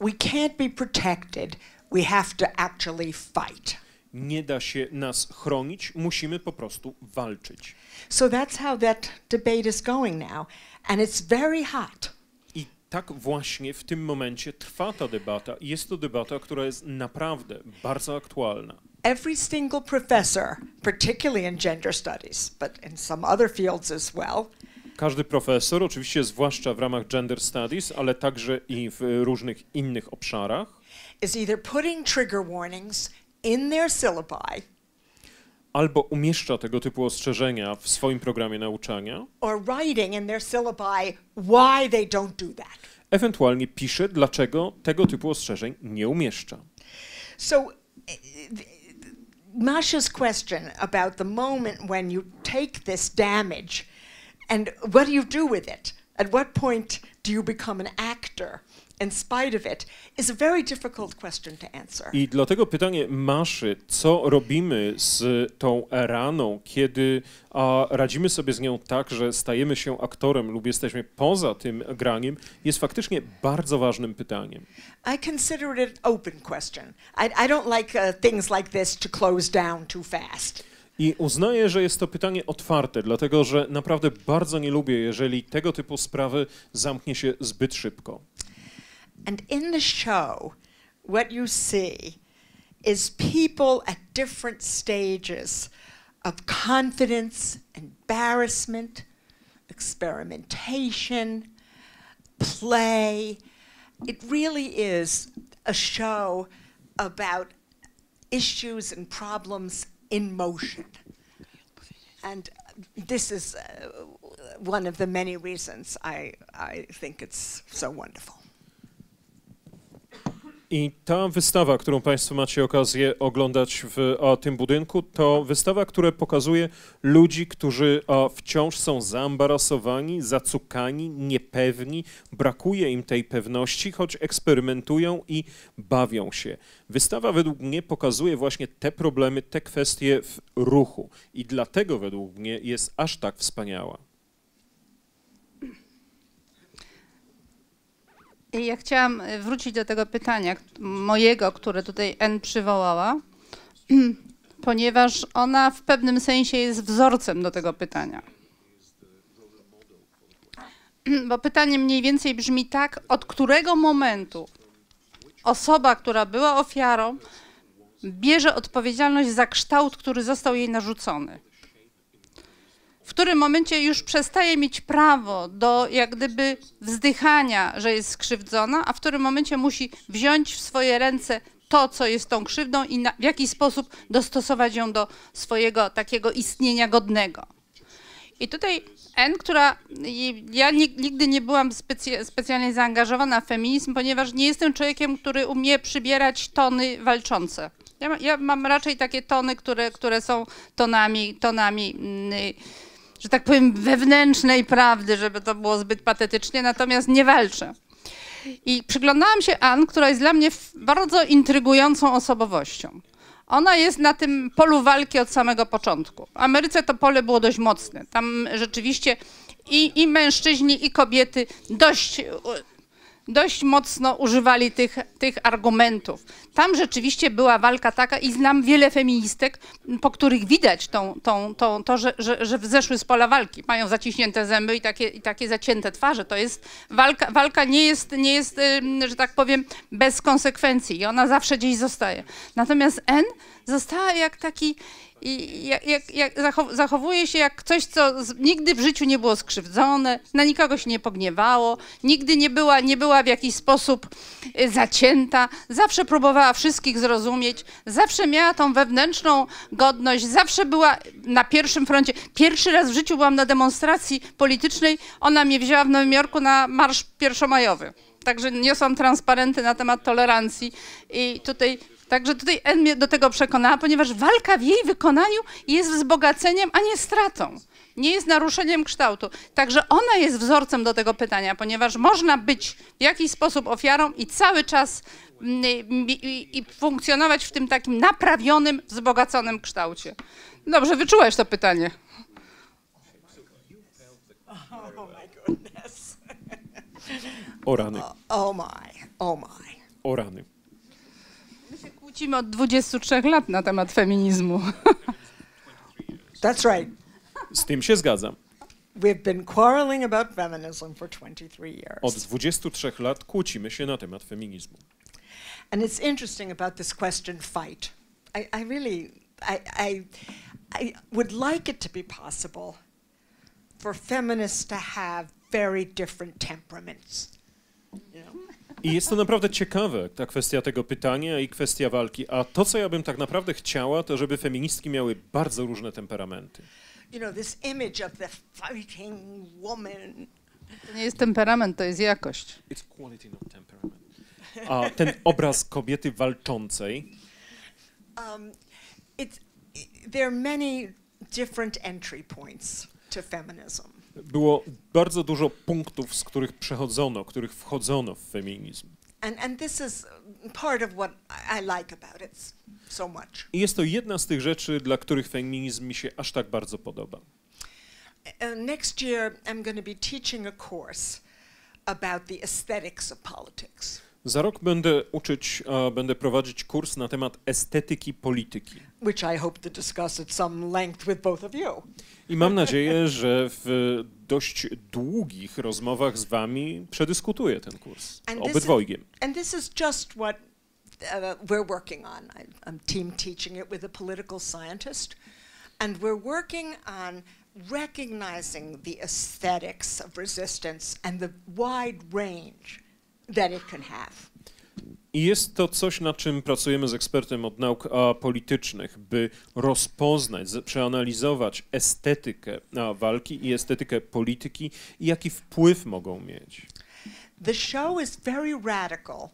We can't be protected. We have to actually fight. Nie da się nas chronić, musimy po prostu walczyć. So that's how that debate is going now, and it's very hot. I tak właśnie w tym momencie trwa ta debata. Jest to debata, która jest naprawdę bardzo aktualna. Every single professor, particularly in gender studies, but in some other fields as well. Każdy profesor, oczywiście zwłaszcza w ramach gender studies, ale także i w różnych innych obszarach, is either putting trigger warnings in their syllabi, albo umieszcza tego typu ostrzeżenia w swoim programie nauczania, or writing in their syllabi why they don't do that. Ewentualnie pisze, dlaczego tego typu ostrzeżeń nie umieszcza. So Masha's question about the moment when you take this damage and what do you do with it? At what point do you become an actor in spite of it is a very difficult question to answer. I dlatego pytanie Maszy, co robimy z tą raną, kiedy a, radzimy sobie z nią tak, że stajemy się aktorem lub jesteśmy poza tym graniem, jest faktycznie bardzo ważnym pytaniem. I consider it an open question. I, I don't like uh, things like this to close down too fast. I uznaję, że jest to pytanie otwarte, dlatego że naprawdę bardzo nie lubię, jeżeli tego typu sprawy zamknie się zbyt szybko. And in the show, what you see is people at different stages of confidence, embarrassment, experimentation, play. It really is a show about issues and problems in motion. And this is uh, one of the many reasons I, I think it's so wonderful. I ta wystawa, którą Państwo macie okazję oglądać w a, tym budynku, to wystawa, która pokazuje ludzi, którzy a, wciąż są zaembarasowani, zacukani, niepewni, brakuje im tej pewności, choć eksperymentują i bawią się. Wystawa według mnie pokazuje właśnie te problemy, te kwestie w ruchu i dlatego według mnie jest aż tak wspaniała. Ja chciałam wrócić do tego pytania mojego, które tutaj Ann przywołała, ponieważ ona w pewnym sensie jest wzorcem do tego pytania. Bo pytanie mniej więcej brzmi tak, od którego momentu osoba, która była ofiarą, bierze odpowiedzialność za kształt, który został jej narzucony. W którym momencie już przestaje mieć prawo do jak gdyby wzdychania, że jest skrzywdzona, a w którym momencie musi wziąć w swoje ręce to, co jest tą krzywdą i na, w jaki sposób dostosować ją do swojego takiego istnienia godnego. I tutaj Ann, która, ja nigdy nie byłam specy, specjalnie zaangażowana w feminizm, ponieważ nie jestem człowiekiem, który umie przybierać tony walczące. Ja, ja mam raczej takie tony, które, które są tonami, tonami, że tak powiem, wewnętrznej prawdy, żeby to było zbyt patetycznie, natomiast nie walczę. I przyglądałam się Ann, która jest dla mnie bardzo intrygującą osobowością. Ona jest na tym polu walki od samego początku. W Ameryce to pole było dość mocne. Tam rzeczywiście i, i mężczyźni, i kobiety dość, dość mocno używali tych, tych argumentów. Tam rzeczywiście była walka taka i znam wiele feministek, po których widać tą, tą, tą, to, że, że, że zeszły z pola walki. Mają zaciśnięte zęby i takie, i takie zacięte twarze. To jest walka, walka nie jest, nie jest, że tak powiem, bez konsekwencji i ona zawsze gdzieś zostaje. Natomiast Ann została jak taki, jak, jak, jak zachowuje się jak coś, co nigdy w życiu nie było skrzywdzone, na nikogo się nie pogniewało, nigdy nie była, nie była w jakiś sposób zacięta, zawsze próbowała wszystkich zrozumieć, zawsze miała tą wewnętrzną godność, zawsze była na pierwszym froncie. Pierwszy raz w życiu byłam na demonstracji politycznej, ona mnie wzięła w Nowym Jorku na marsz pierwszomajowy. Także niosłam transparenty na temat tolerancji i tutaj, także tutaj Ann mnie do tego przekonała, ponieważ walka w jej wykonaniu jest wzbogaceniem, a nie stratą. Nie jest naruszeniem kształtu. Także ona jest wzorcem do tego pytania, ponieważ można być w jakiś sposób ofiarą i cały czas i funkcjonować w tym takim naprawionym, wzbogaconym kształcie. Dobrze, wyczułaś to pytanie. Oh my goodness. O rany. Oh my, oh my. O rany. My się kłócimy od dwudziestu trzech lat na temat feminizmu. That's right. Z tym się zgadzam. We've been quarreling about feminism for twenty-three years. Od dwudziestu trzech lat kłócimy się na temat feminizmu. And it's interesting about this question, fight. I, I really, I, I, I would like it to be possible for feminists to have very different temperaments. You know? I jest to naprawdę ciekawe, ta kwestia tego pytania i kwestia walki. A to, co ja bym tak naprawdę chciała, to żeby feministki miały bardzo różne temperamenty. You know, this image of the fighting woman. To nie jest temperament, to jest jakość. It's quality, not temperament. A ten obraz kobiety walczącej. Um, it, it, there are many different entry points to feminism. Było bardzo dużo punktów, z których przechodzono, których wchodzono w feminizm. And, and this is part of what I like about it so much. I jest to jedna z tych rzeczy, dla których feminizm mi się aż tak bardzo podoba. Uh, next year I'm going to be teaching a course about the aesthetics of politics. Za rok będę uczyć, a będę prowadzić kurs na temat estetyki polityki. Which I hope to discuss at some length with both of you. I mam nadzieję, że w dość długich rozmowach z wami przedyskutuję ten kurs obydwojgiem. And this is just what we're working on. I'm team teaching it with a political scientist, and we're working on recognizing the aesthetics of resistance and the wide range that it can have. I jest to coś, nad czym pracujemy z ekspertem od nauk a, politycznych, by rozpoznać, z, przeanalizować estetykę a, walki i estetykę polityki i jaki wpływ mogą mieć. The show is very radical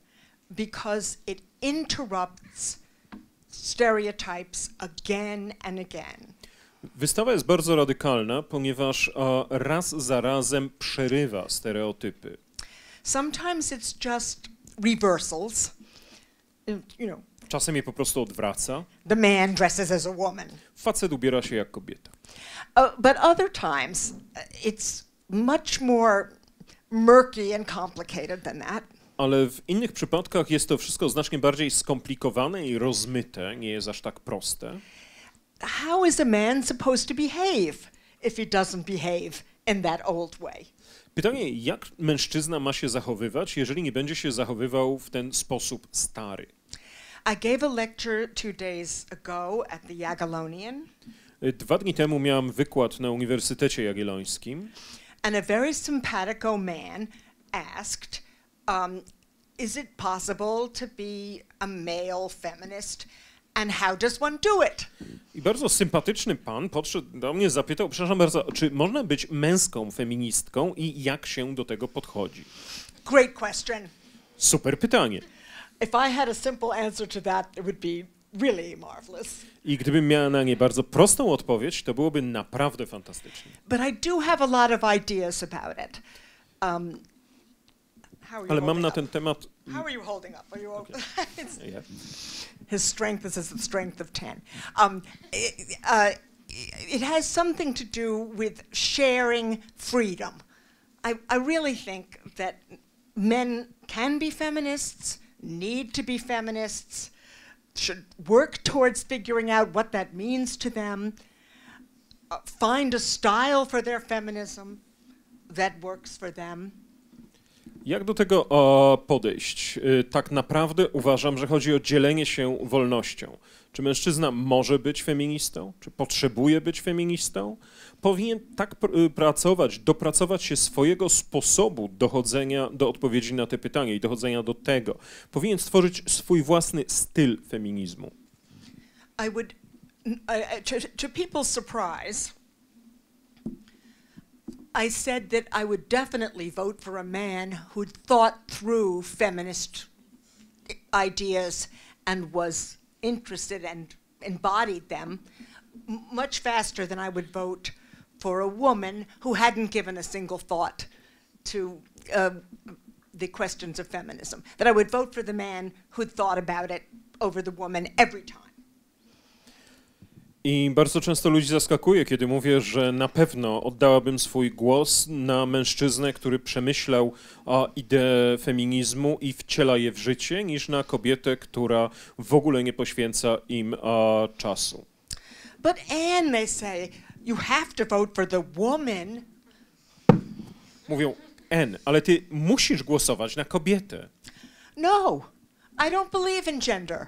because it interrupts stereotypes again and again. Wystawa jest bardzo radykalna, ponieważ a, raz za razem przerywa stereotypy. Sometimes it's just reversals. You know. Czasem je po prostu odwraca. The man dresses as a woman. Facet ubiera się jak kobieta. Uh, but other times it's much more murky and complicated than that. Ale w innych przypadkach jest to wszystko znacznie bardziej skomplikowane i rozmyte, nie jest aż tak proste. How is a man supposed to behave if he doesn't behave in that old way? Pytanie, jak mężczyzna ma się zachowywać, jeżeli nie będzie się zachowywał w ten sposób stary? I gave a lecture two days ago at the Jagiellonian. Dwa dni temu miałam wykład na Uniwersytecie Jagiellońskim. And a very simpatico man asked, um, is it possible to be a male feminist? And how does one do it? I bardzo sympatyczny pan podszedł do mnie, zapytał, przepraszam bardzo, czy można być męską feministką i jak się do tego podchodzi? Great question. Super pytanie. If I had a simple answer to that, it would be really marvelous. I gdybym miała na nie bardzo prostą odpowiedź, to byłoby naprawdę fantastycznie. But I do have a lot of ideas about it. Um, Ale mam na ten temat... How are you holding up? Are you okay? Yeah. His strength is the strength of ten. Um, it, uh, it has something to do with sharing freedom. I, I really think that men can be feminists, need to be feminists, should work towards figuring out what that means to them, uh, find a style for their feminism that works for them. Jak do tego podejść? Tak naprawdę uważam, że chodzi o dzielenie się wolnością. Czy mężczyzna może być feministą? Czy potrzebuje być feministą? Powinien tak pr- pracować, dopracować się swojego sposobu dochodzenia do odpowiedzi na te pytania i dochodzenia do tego. Powinien stworzyć swój własny styl feminizmu. I would, uh, to, to people's surprise, I said that I would definitely vote for a man who'd thought through feminist ideas and was interested and embodied them much faster than I would vote for a woman who hadn't given a single thought to uh, the questions of feminism. That I would vote for the man who'd thought about it over the woman every time. I bardzo często ludzi zaskakuje, kiedy mówię, że na pewno oddałabym swój głos na mężczyznę, który przemyślał ideę feminizmu i wciela je w życie, niż na kobietę, która w ogóle nie poświęca im a, czasu. But Anne, they say, you have to vote for the woman. Mówią, Anne, ale ty musisz głosować na kobietę. No, I don't believe in gender.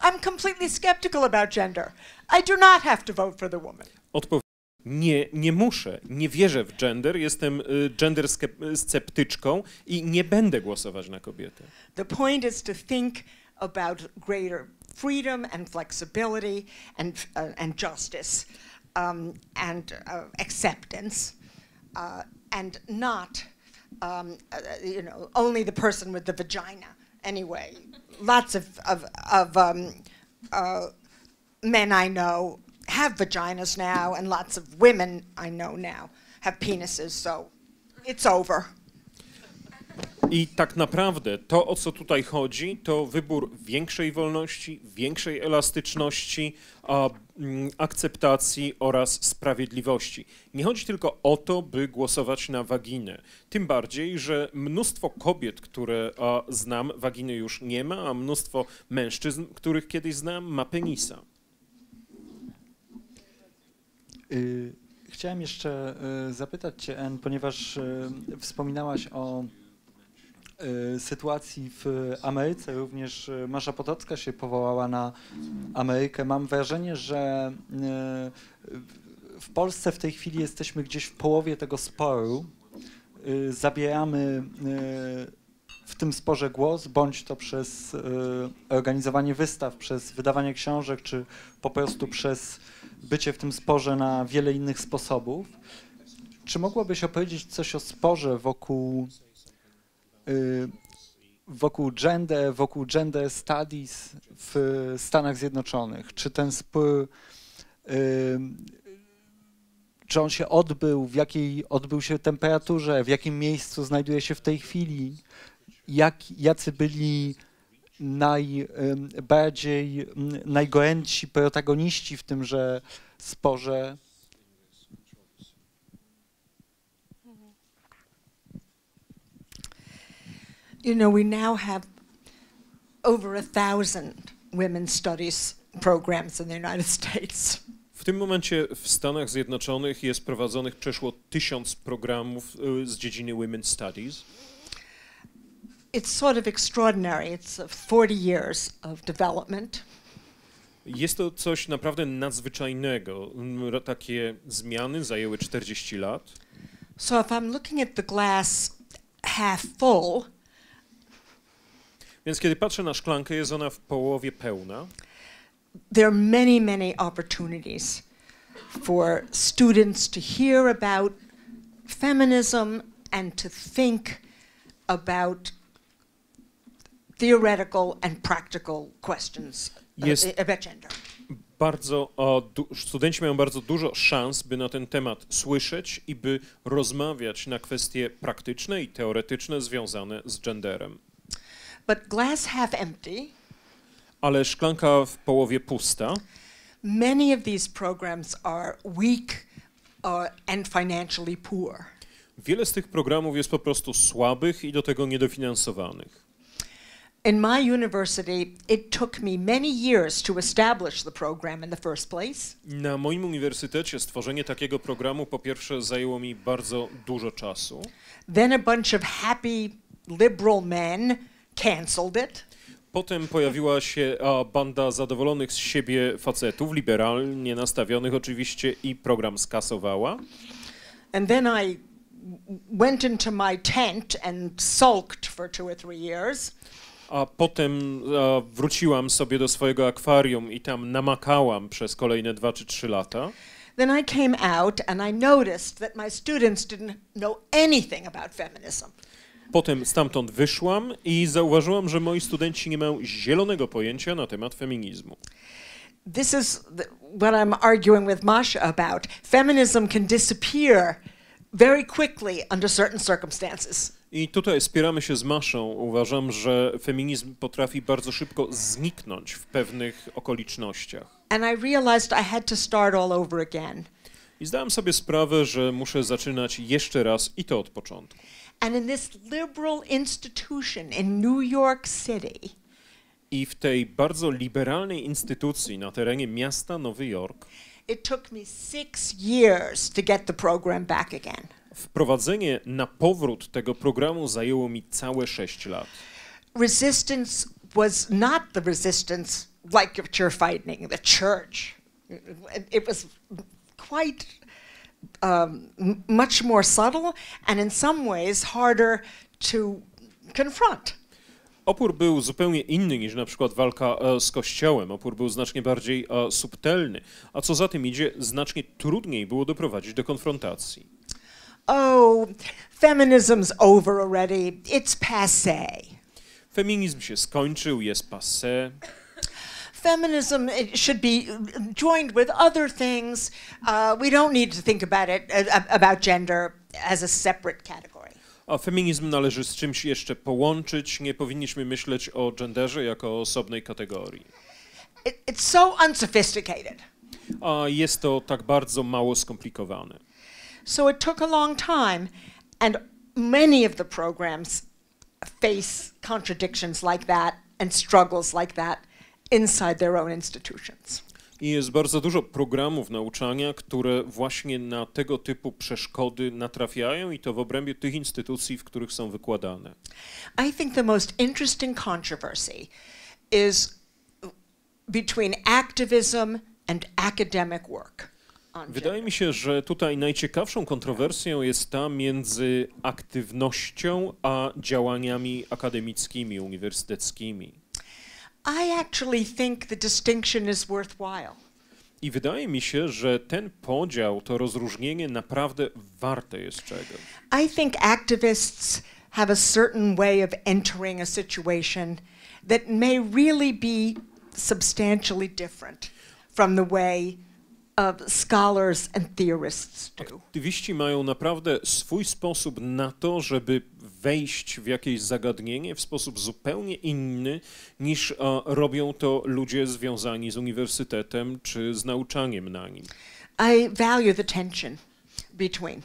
I'm completely skeptical about gender. I do not have to vote for the woman. Odpowiedź: nie, nie muszę, nie wierzę w gender, jestem gender sceptyczką i nie będę głosować na kobietę. The point is to think about greater freedom and flexibility and uh, and justice um, and uh, acceptance uh, and not um, uh, you know only the person with the vagina. Anyway, lots of, of, of um, uh, men I know have vaginas now, and lots of women I know now have penises, so it's over. I tak naprawdę to, o co tutaj chodzi, to wybór większej wolności, większej elastyczności, a, m, akceptacji oraz sprawiedliwości. Nie chodzi tylko o to, by głosować na waginę. Tym bardziej, że mnóstwo kobiet, które a, znam, waginy już nie ma, a mnóstwo mężczyzn, których kiedyś znam, ma penisa. Y- Chciałem jeszcze y- zapytać cię, Ann, ponieważ y- wspominałaś o sytuacji w Ameryce, również Masza Potocka się powołała na Amerykę. Mam wrażenie, że w Polsce w tej chwili jesteśmy gdzieś w połowie tego sporu. Zabieramy w tym sporze głos, bądź to przez organizowanie wystaw, przez wydawanie książek, czy po prostu przez bycie w tym sporze na wiele innych sposobów. Czy mogłabyś opowiedzieć coś o sporze wokół wokół gender, wokół gender studies w Stanach Zjednoczonych. Czy ten spór, czy on się odbył, w jakiej odbył się temperaturze, w jakim miejscu znajduje się w tej chwili, jak, jacy byli najbardziej, najgorętsi protagoniści w tymże sporze? You know, we now have over a thousand women's studies programs in the United States. W tym momencie w Stanach Zjednoczonych jest prowadzonych przeszło tysiąc programów z dziedziny women's studies. It's sort of extraordinary. It's forty years of development. Jest to coś naprawdę nadzwyczajnego. Takie zmiany zajęły czterdzieści lat. So if I'm looking at the glass half full, Więc kiedy patrzę na szklankę, jest ona w połowie pełna. There are many, many opportunities for students to hear about feminism and to think about theoretical and practical questions about gender. Bardzo, o, du, studenci mają bardzo dużo szans, by na ten temat słyszeć i by rozmawiać na kwestie praktyczne i teoretyczne związane z genderem. But glass half empty. Ale szklanka w połowie pusta. Many of these programs are weak uh, and financially poor. Wiele z tych programów jest po prostu słabych i do tego niedofinansowanych. In my university, it took me many years to establish the program in the first place. Na moim uniwersytecie stworzenie takiego programu po pierwsze zajęło mi bardzo dużo czasu. Then a bunch of happy liberal men canceled it. Potem pojawiła się a, banda zadowolonych z siebie facetów, liberalnie nastawionych oczywiście, i program skasowała. And then I went into my tent and sulked for two or three years. A potem a, wróciłam sobie do swojego akwarium i tam namakałam przez kolejne dwa czy trzy lata. Then I came out and I noticed that my students didn't know anything about feminism. Potem stamtąd wyszłam i zauważyłam, że moi studenci nie mają zielonego pojęcia na temat feminizmu. This is what I'm arguing with Masha about. Feminism can disappear very quickly under certain circumstances. I tutaj spieramy się z Maszą. Uważam, że feminizm potrafi bardzo szybko zniknąć w pewnych okolicznościach. And I realized I had to start all over again. I zdałem sobie sprawę, że muszę zaczynać jeszcze raz i to od początku. And in this liberal institution in New York City. I w tej bardzo liberalnej instytucji na terenie miasta Nowy Jork. It took me six years to get the program back again. Wprowadzenie na powrót tego programu zajęło mi całe sześć lat. Resistance was not the resistance like you're fighting the church. It was quite um, much more subtle and in some ways harder to confront. Opór był zupełnie inny niż na przykład walka z Kościołem. Opór był znacznie bardziej subtelny, a co za tym idzie, znacznie trudniej było doprowadzić do konfrontacji. Oh, feminism's over already. It's passé. Feminizm się skończył, jest passé. Feminism should be joined with other things. Uh, we don't need to think about it about gender as a separate category. A feminizm należy z czymś jeszcze połączyć. Nie powinniśmy myśleć o genderze jako o osobnej kategorii. It, it's so unsophisticated. A jest to tak bardzo mało skomplikowane. So it took a long time, and many of the programs face contradictions like that and struggles like that inside their own institutions. I jest bardzo dużo programów nauczania, które właśnie na tego typu przeszkody natrafiają, i to w obrębie tych instytucji, w których są wykładane. I think the most interesting controversy is between activism and academic work. Wydaje mi się, że tutaj najciekawszą kontrowersją jest ta między aktywnością a działaniami akademickimi, uniwersyteckimi. I actually think the distinction is worthwhile. I wydaje mi się, że ten podział, to rozróżnienie naprawdę warte jest czegoś. I think activists have a certain way of entering a situation that may really be substantially different from the way scholars and theorists do. Aktywiści mają naprawdę swój sposób na to, żeby wejść w jakieś zagadnienie w sposób zupełnie inny niż a, robią to ludzie związani z uniwersytetem czy z nauczaniem na nim. I value the tension between.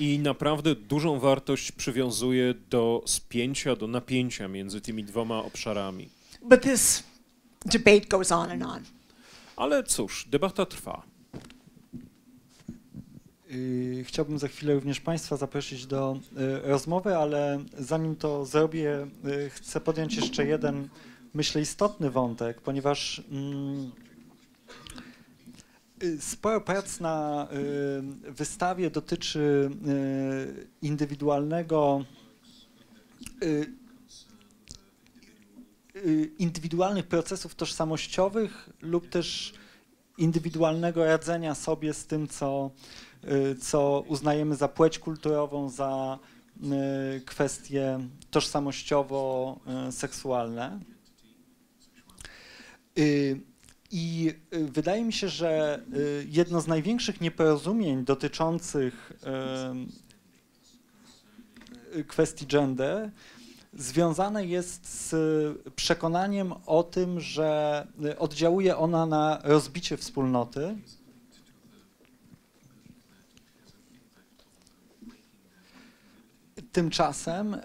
I naprawdę dużą wartość przywiązuje do spięcia, do napięcia między tymi dwoma obszarami. But this debate goes on and on. Ale cóż, debata trwa. Chciałbym za chwilę również Państwa zaprosić do y, rozmowy, ale zanim to zrobię, y, chcę podjąć jeszcze jeden, myślę, istotny wątek, ponieważ y, y, sporo prac na y, wystawie dotyczy y, indywidualnego y, indywidualnych procesów tożsamościowych lub też indywidualnego radzenia sobie z tym, co, co uznajemy za płeć kulturową, za kwestie tożsamościowo-seksualne. I wydaje mi się, że jedno z największych nieporozumień dotyczących kwestii gender związane jest z przekonaniem o tym, że oddziałuje ona na rozbicie wspólnoty. Tymczasem,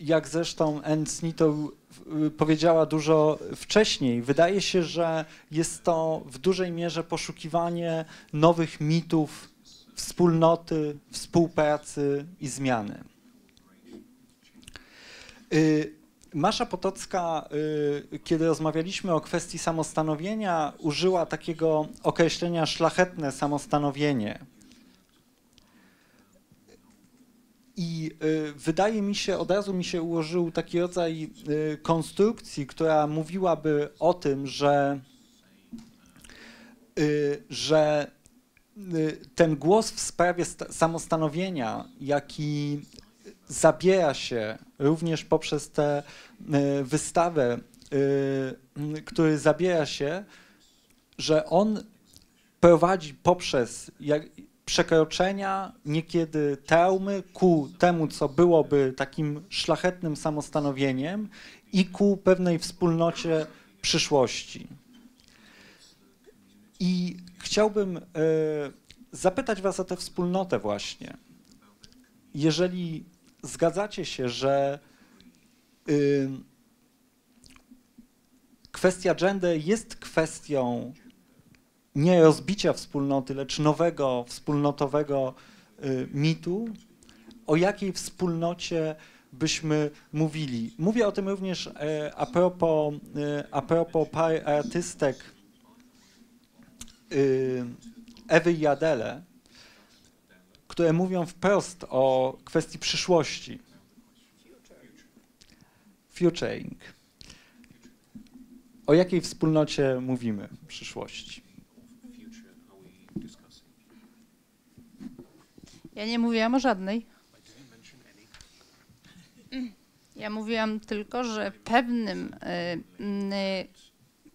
jak zresztą Ann Snitow powiedziała dużo wcześniej, wydaje się, że jest to w dużej mierze poszukiwanie nowych mitów wspólnoty, współpracy i zmiany. Masza Potocka, kiedy rozmawialiśmy o kwestii samostanowienia, użyła takiego określenia szlachetne samostanowienie. I wydaje mi się, od razu mi się ułożył taki rodzaj konstrukcji, która mówiłaby o tym, że, że ten głos w sprawie samostanowienia, jaki zabiera się również poprzez tę wystawę, który zabiera się, że on prowadzi poprzez przekroczenia, niekiedy traumy, ku temu, co byłoby takim szlachetnym samostanowieniem i ku pewnej wspólnocie przyszłości. I chciałbym zapytać was o tę wspólnotę właśnie. Jeżeli zgadzacie się, że y, kwestia gender jest kwestią nie rozbicia wspólnoty, lecz nowego wspólnotowego y, mitu, o jakiej wspólnocie byśmy mówili? Mówię o tym również y, a propos, y, a propos pary artystek y, Ewy i Adele, które mówią wprost o kwestii przyszłości. Futuring. O jakiej wspólnocie mówimy w przyszłości? Ja nie mówiłam o żadnej. Ja mówiłam tylko, że pewnym,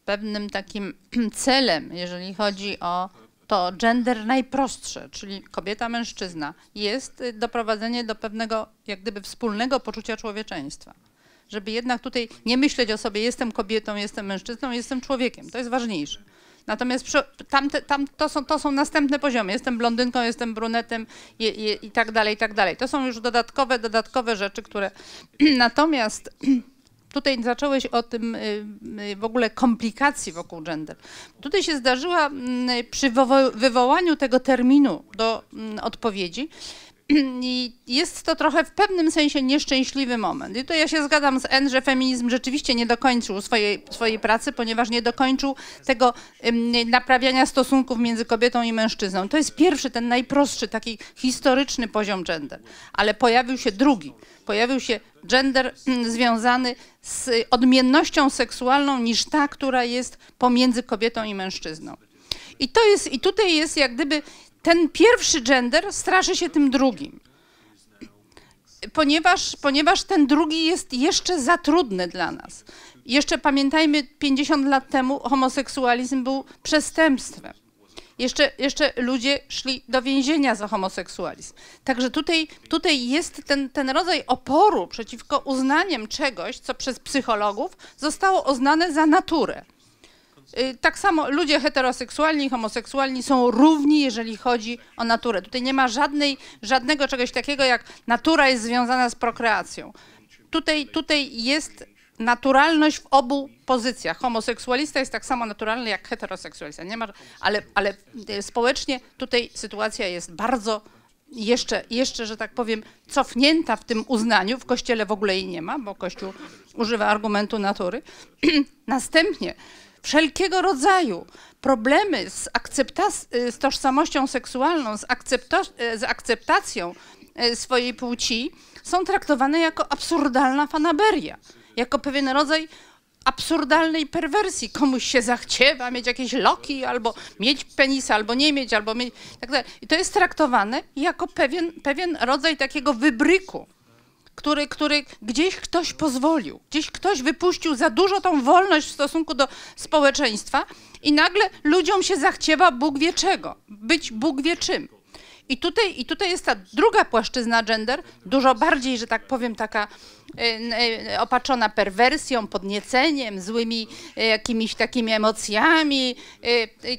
pewnym takim celem, jeżeli chodzi o to gender najprostsze, czyli kobieta, mężczyzna, jest doprowadzenie do pewnego, jak gdyby, wspólnego poczucia człowieczeństwa. Żeby jednak tutaj nie myśleć o sobie, jestem kobietą, jestem mężczyzną, jestem człowiekiem. To jest ważniejsze. Natomiast przy, tamte, tam, to, są, to są następne poziomy. Jestem blondynką, jestem brunetem i, i, i tak dalej, i tak dalej. To są już dodatkowe, dodatkowe rzeczy, które... Natomiast... Tutaj zacząłeś o tym w ogóle komplikacji wokół gender. Tutaj się zdarzyła przy wywołaniu tego terminu do odpowiedzi i jest to trochę w pewnym sensie nieszczęśliwy moment. I tutaj ja się zgadzam z Ann, że feminizm rzeczywiście nie dokończył swojej, swojej pracy, ponieważ nie dokończył tego naprawiania stosunków między kobietą i mężczyzną. To jest pierwszy, ten najprostszy, taki historyczny poziom gender. Ale pojawił się drugi. Pojawił się gender związany z odmiennością seksualną niż ta, która jest pomiędzy kobietą i mężczyzną. I to jest, i tutaj jest jak gdyby ten pierwszy gender straszy się tym drugim, ponieważ, ponieważ ten drugi jest jeszcze za trudny dla nas. Jeszcze pamiętajmy, pięćdziesiąt lat temu homoseksualizm był przestępstwem. Jeszcze, jeszcze ludzie szli do więzienia za homoseksualizm. Także tutaj, tutaj jest ten, ten rodzaj oporu przeciwko uznaniem czegoś, co przez psychologów zostało uznane za naturę. Tak samo ludzie heteroseksualni i homoseksualni są równi, jeżeli chodzi o naturę. Tutaj nie ma żadnej, żadnego czegoś takiego, jak natura jest związana z prokreacją. Tutaj, tutaj jest... naturalność w obu pozycjach. Homoseksualista jest tak samo naturalny jak heteroseksualista, nie ma, ale, ale społecznie tutaj sytuacja jest bardzo jeszcze, jeszcze, że tak powiem, cofnięta w tym uznaniu. W Kościele w ogóle jej nie ma, bo Kościół używa argumentu natury. Następnie wszelkiego rodzaju problemy z, z tożsamością seksualną, z, z akceptacją swojej płci są traktowane jako absurdalna fanaberia, jako pewien rodzaj absurdalnej perwersji. Komuś się zachciewa mieć jakieś loki, albo mieć penisa, albo nie mieć, albo mieć... tak dalej. I to jest traktowane jako pewien, pewien rodzaj takiego wybryku, który, który gdzieś ktoś pozwolił, gdzieś ktoś wypuścił za dużo tą wolność w stosunku do społeczeństwa i nagle ludziom się zachciewa Bóg wie czego, być Bóg wie czym. I tutaj, i tutaj jest ta druga płaszczyzna gender, dużo bardziej, że tak powiem, taka opatrzona perwersją, podnieceniem, złymi jakimiś takimi emocjami,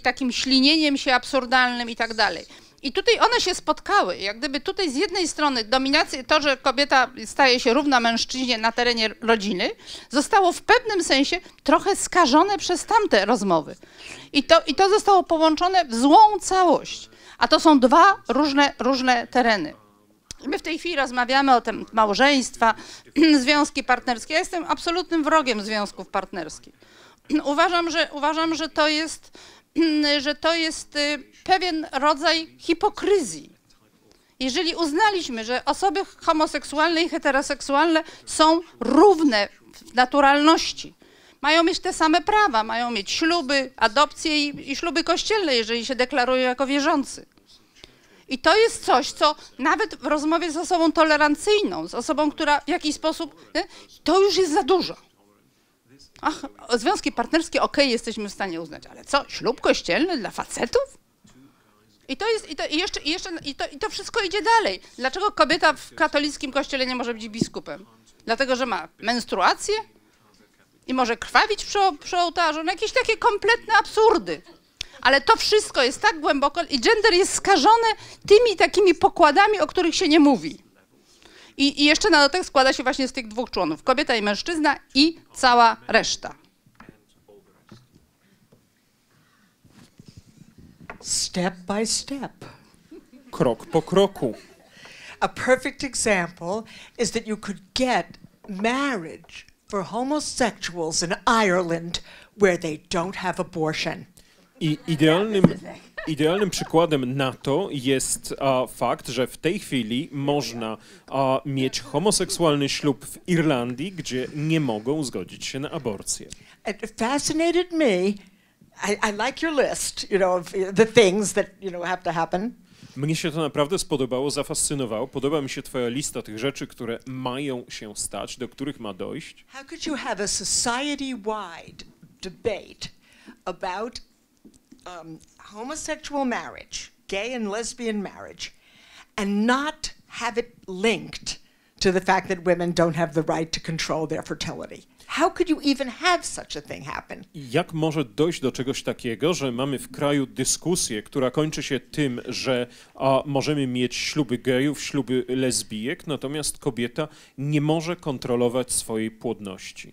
takim ślinieniem się absurdalnym i tak dalej. I tutaj one się spotkały, jak gdyby tutaj z jednej strony dominacja, to, że kobieta staje się równa mężczyźnie na terenie rodziny, zostało w pewnym sensie trochę skażone przez tamte rozmowy. I to, i to zostało połączone w złą całość. A to są dwa różne, różne tereny. My w tej chwili rozmawiamy o tym małżeństwa, związki partnerskie. Ja jestem absolutnym wrogiem związków partnerskich. Uważam, że, uważam, że to jest, że to jest pewien rodzaj hipokryzji. Jeżeli uznaliśmy, że osoby homoseksualne i heteroseksualne są równe w naturalności, mają mieć te same prawa, mają mieć śluby, adopcje i, i śluby kościelne, jeżeli się deklarują jako wierzący. I to jest coś, co nawet w rozmowie z osobą tolerancyjną, z osobą, która w jakiś sposób, nie, to już jest za dużo. Ach, związki partnerskie, okej, okay, jesteśmy w stanie uznać, ale co, ślub kościelny dla facetów? I to jest, i to, i jeszcze, i jeszcze, i to, i to wszystko idzie dalej. Dlaczego kobieta w katolickim kościele nie może być biskupem? Dlatego, że ma menstruację? I może krwawić przy, przy ołtarzu, no jakieś takie kompletne absurdy. Ale to wszystko jest tak głęboko i gender jest skażony tymi takimi pokładami, o których się nie mówi. I, i jeszcze na dodatek składa się właśnie z tych dwóch członów, kobieta i mężczyzna i cała reszta. Step by step. Krok po kroku. A perfect example is that you could get marriage for homosexuals in Ireland, where they don't have abortion. I idealnym, idealnym przykładem na to jest a, fakt, że w tej chwili można a, mieć homoseksualny ślub w Irlandii, gdzie nie mogą zgodzić się na aborcję. It fascinated me. I, I like your list, you know, of the things that, you know, have to happen. Mnie się to naprawdę spodobało, zafascynowało. Podoba mi się twoja lista tych rzeczy, które mają się stać, do których ma dojść. How could you have a society-wide debate about um, homosexual marriage, gay and lesbian marriage, and not have it linked to the fact that women don't have the right to control their fertility? How could you even have such a thing happen? Jak może dojść do czegoś takiego, że mamy w kraju dyskusję, która kończy się tym, że a, możemy mieć śluby gejów, śluby lesbijek, natomiast kobieta nie może kontrolować swojej płodności?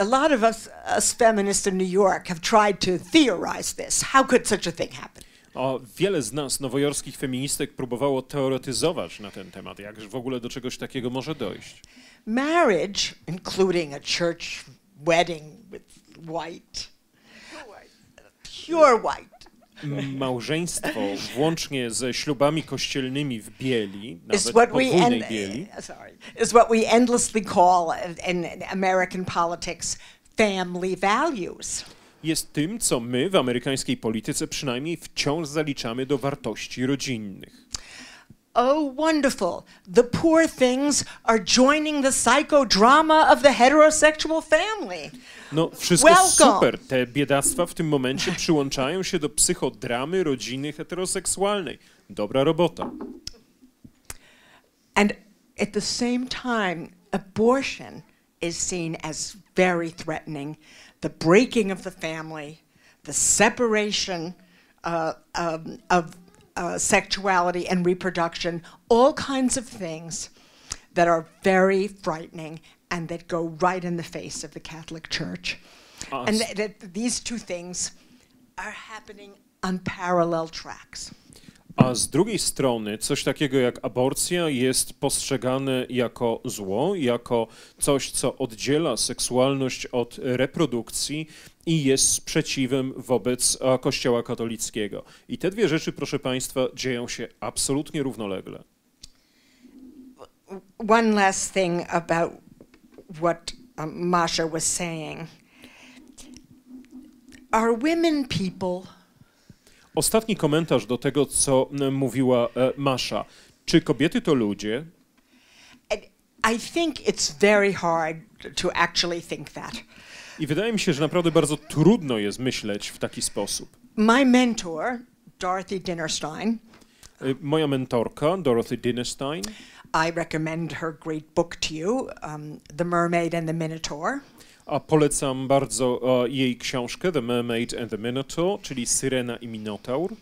A lot of us, us feminists in New York have tried to theorize this. How could such a thing happen? O, wiele z nas, nowojorskich feministek, próbowało teoretyzować na ten temat, jak w ogóle do czegoś takiego może dojść. Marriage, including a church wedding with white, pure white. Małżeństwo, włącznie ze ślubami kościelnymi w bieli, nawet podwójnej bieli. Sorry, is what we endlessly call in American politics family values. Jest tym, co my w amerykańskiej polityce przynajmniej wciąż zaliczamy do wartości rodzinnych. Oh, wonderful. The poor things are joining the psychodrama of the heterosexual family. No, wszystko Welcome. Super. Te biedactwa w tym momencie przyłączają się do psychodramy rodziny heteroseksualnej. Dobra robota. And at the same time, abortion is seen as very threatening. The breaking of the family, the separation uh, um, of uh, sexuality and reproduction, all kinds of things that are very frightening and that go right in the face of the Catholic Church. Awesome. And th th these two things are happening on parallel tracks. A z drugiej strony coś takiego jak aborcja jest postrzegane jako zło, jako coś, co oddziela seksualność od reprodukcji i jest sprzeciwem wobec a, Kościoła katolickiego. I te dwie rzeczy, proszę Państwa, dzieją się absolutnie równolegle. One last thing about what um, Masha was saying. Are women people? Ostatni komentarz do tego, co mówiła e, Masha. Czy kobiety to ludzie? I think it's very hard to actually think that. I wydaje mi się, że naprawdę bardzo trudno jest myśleć w taki sposób. My mentor, Dorothy Dinnerstein. Moja mentorka, Dorothy Dinnerstein. I recommend her great book to you, um, The Mermaid and the Minotaur. A polecam bardzo uh, jej książkę, The Mermaid and the Minotaur, czyli Syrena i Minotaur.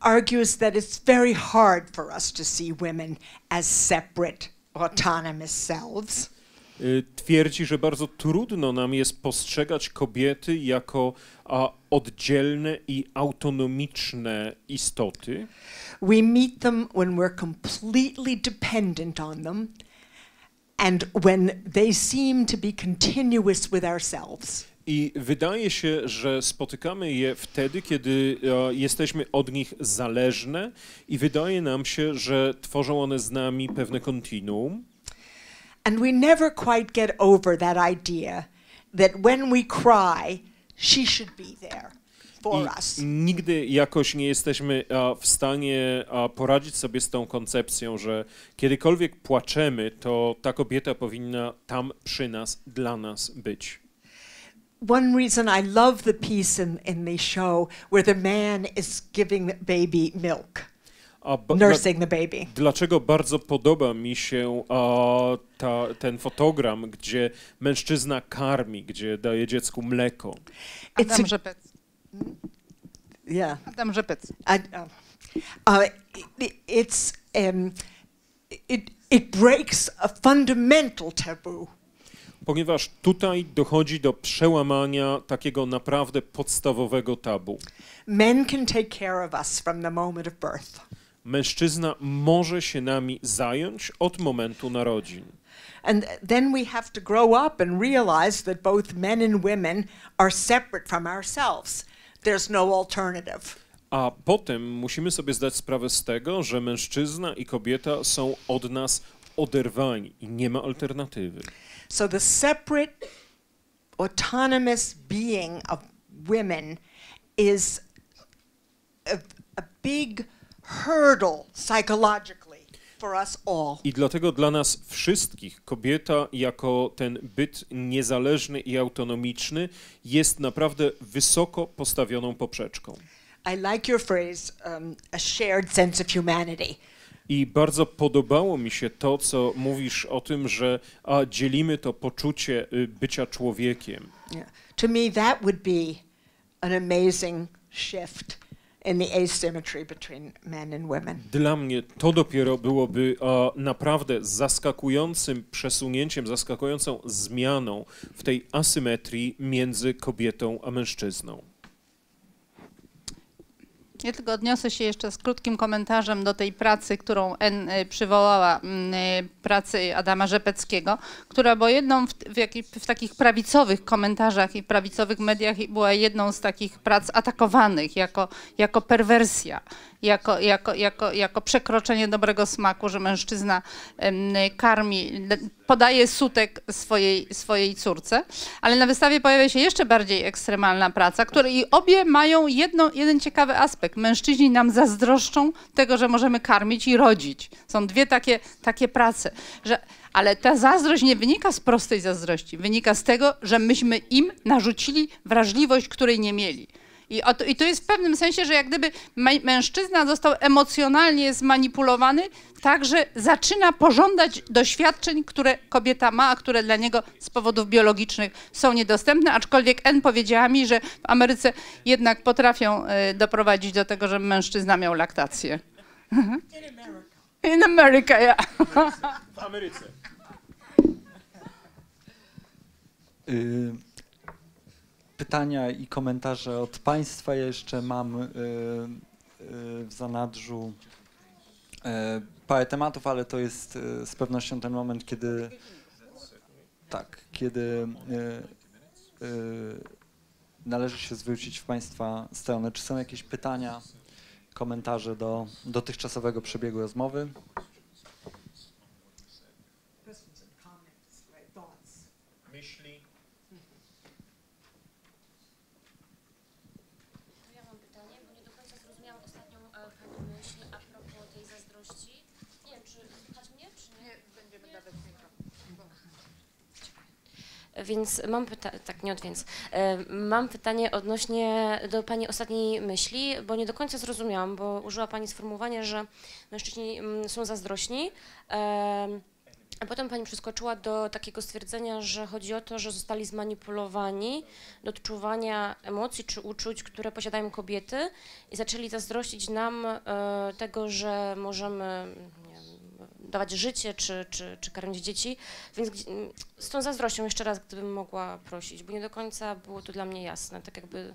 Argues that it's very hard for us to see women as separate, autonomous selves. Twierdzi, że bardzo trudno nam jest postrzegać kobiety jako a, oddzielne i autonomiczne istoty. We meet them when we're completely dependent on them and when they seem to be continuous with ourselves. I wydaje się, że spotykamy je wtedy, kiedy a, jesteśmy od nich zależne i wydaje nam się, że tworzą one z nami pewne kontinuum. And we never quite get over that idea that when we cry, she should be there for us. Nigdy jakoś nie jesteśmy w stanie poradzić sobie z tą koncepcją, że kiedykolwiek płaczemy, to ta kobieta powinna tam przy nas, dla nas być. One reason I love the piece in, in the show where the man is giving the baby milk. Nursing the baby. Dlaczego bardzo podoba mi się uh, ta, ten fotogram, gdzie mężczyzna karmi, gdzie daje dziecku mleko. It's Adam Rzepecki. Yeah. Adam Rzepecki. Uh, it's um, it, it breaks a fundamental taboo. Ponieważ tutaj dochodzi do przełamania takiego naprawdę podstawowego tabu. Men can take care of us from the moment of birth. Mężczyzna może się nami zająć od momentu narodzin. And then we have to grow up and realize that both men and women are separate from ourselves. There's no alternative. A potem musimy sobie zdać sprawę z tego, że mężczyzna i kobieta są od nas oderwani i nie ma alternatywy. So the separate autonomous being of women is a, a big hurdle psychologically for us all. I dlatego dla nas wszystkich kobieta jako ten byt niezależny i autonomiczny jest naprawdę wysoko postawioną poprzeczką. I like your phrase, um, a shared sense of humanity. I bardzo podobało mi się to, co mówisz o tym, że a, dzielimy to poczucie bycia człowiekiem. Yeah. To me that would be an amazing shift in the asymmetry between men and women. Dla mnie to dopiero byłoby uh, naprawdę zaskakującym przesunięciem, zaskakującą zmianą w tej asymetrii między kobietą a mężczyzną. Ja tylko odniosę się jeszcze z krótkim komentarzem do tej pracy, którą N przywołała, pracy Adama Rzepeckiego, która była jedną w, w, jak, w takich prawicowych komentarzach i prawicowych mediach i była jedną z takich prac atakowanych jako, jako perwersja, jako, jako, jako, jako przekroczenie dobrego smaku, że mężczyzna karmi, podaje sutek swojej, swojej córce, ale na wystawie pojawia się jeszcze bardziej ekstremalna praca, której obie mają jedną, jeden ciekawy aspekt. Mężczyźni nam zazdroszczą tego, że możemy karmić i rodzić. Są dwie takie, takie prace, że, ale ta zazdrość nie wynika z prostej zazdrości, wynika z tego, że myśmy im narzucili wrażliwość, której nie mieli. I, o to, I to jest w pewnym sensie, że jak gdyby mężczyzna został emocjonalnie zmanipulowany, tak że zaczyna pożądać doświadczeń, które kobieta ma, a które dla niego z powodów biologicznych są niedostępne, aczkolwiek N powiedziała mi, że w Ameryce jednak potrafią y, doprowadzić do tego, że mężczyzna miał laktację. In America, ja. W Ameryce. y Pytania i komentarze od Państwa. Ja jeszcze mam y, y, w zanadrzu y, parę tematów, ale to jest y, z pewnością ten moment, kiedy tak, kiedy y, y, należy się zwrócić w Państwa stronę. Czy są jakieś pytania, komentarze do dotychczasowego przebiegu rozmowy? Myśli. Więc mam pytanie, tak nie więc, mam pytanie odnośnie do Pani ostatniej myśli, bo nie do końca zrozumiałam, bo użyła Pani sformułowania, że mężczyźni są zazdrośni, a potem Pani przeskoczyła do takiego stwierdzenia, że chodzi o to, że zostali zmanipulowani do odczuwania emocji czy uczuć, które posiadają kobiety i zaczęli zazdrościć nam tego, że możemy dawać życie czy, czy, czy karmić dzieci, więc z tą zazdrością jeszcze raz, gdybym mogła prosić, bo nie do końca było to dla mnie jasne, tak jakby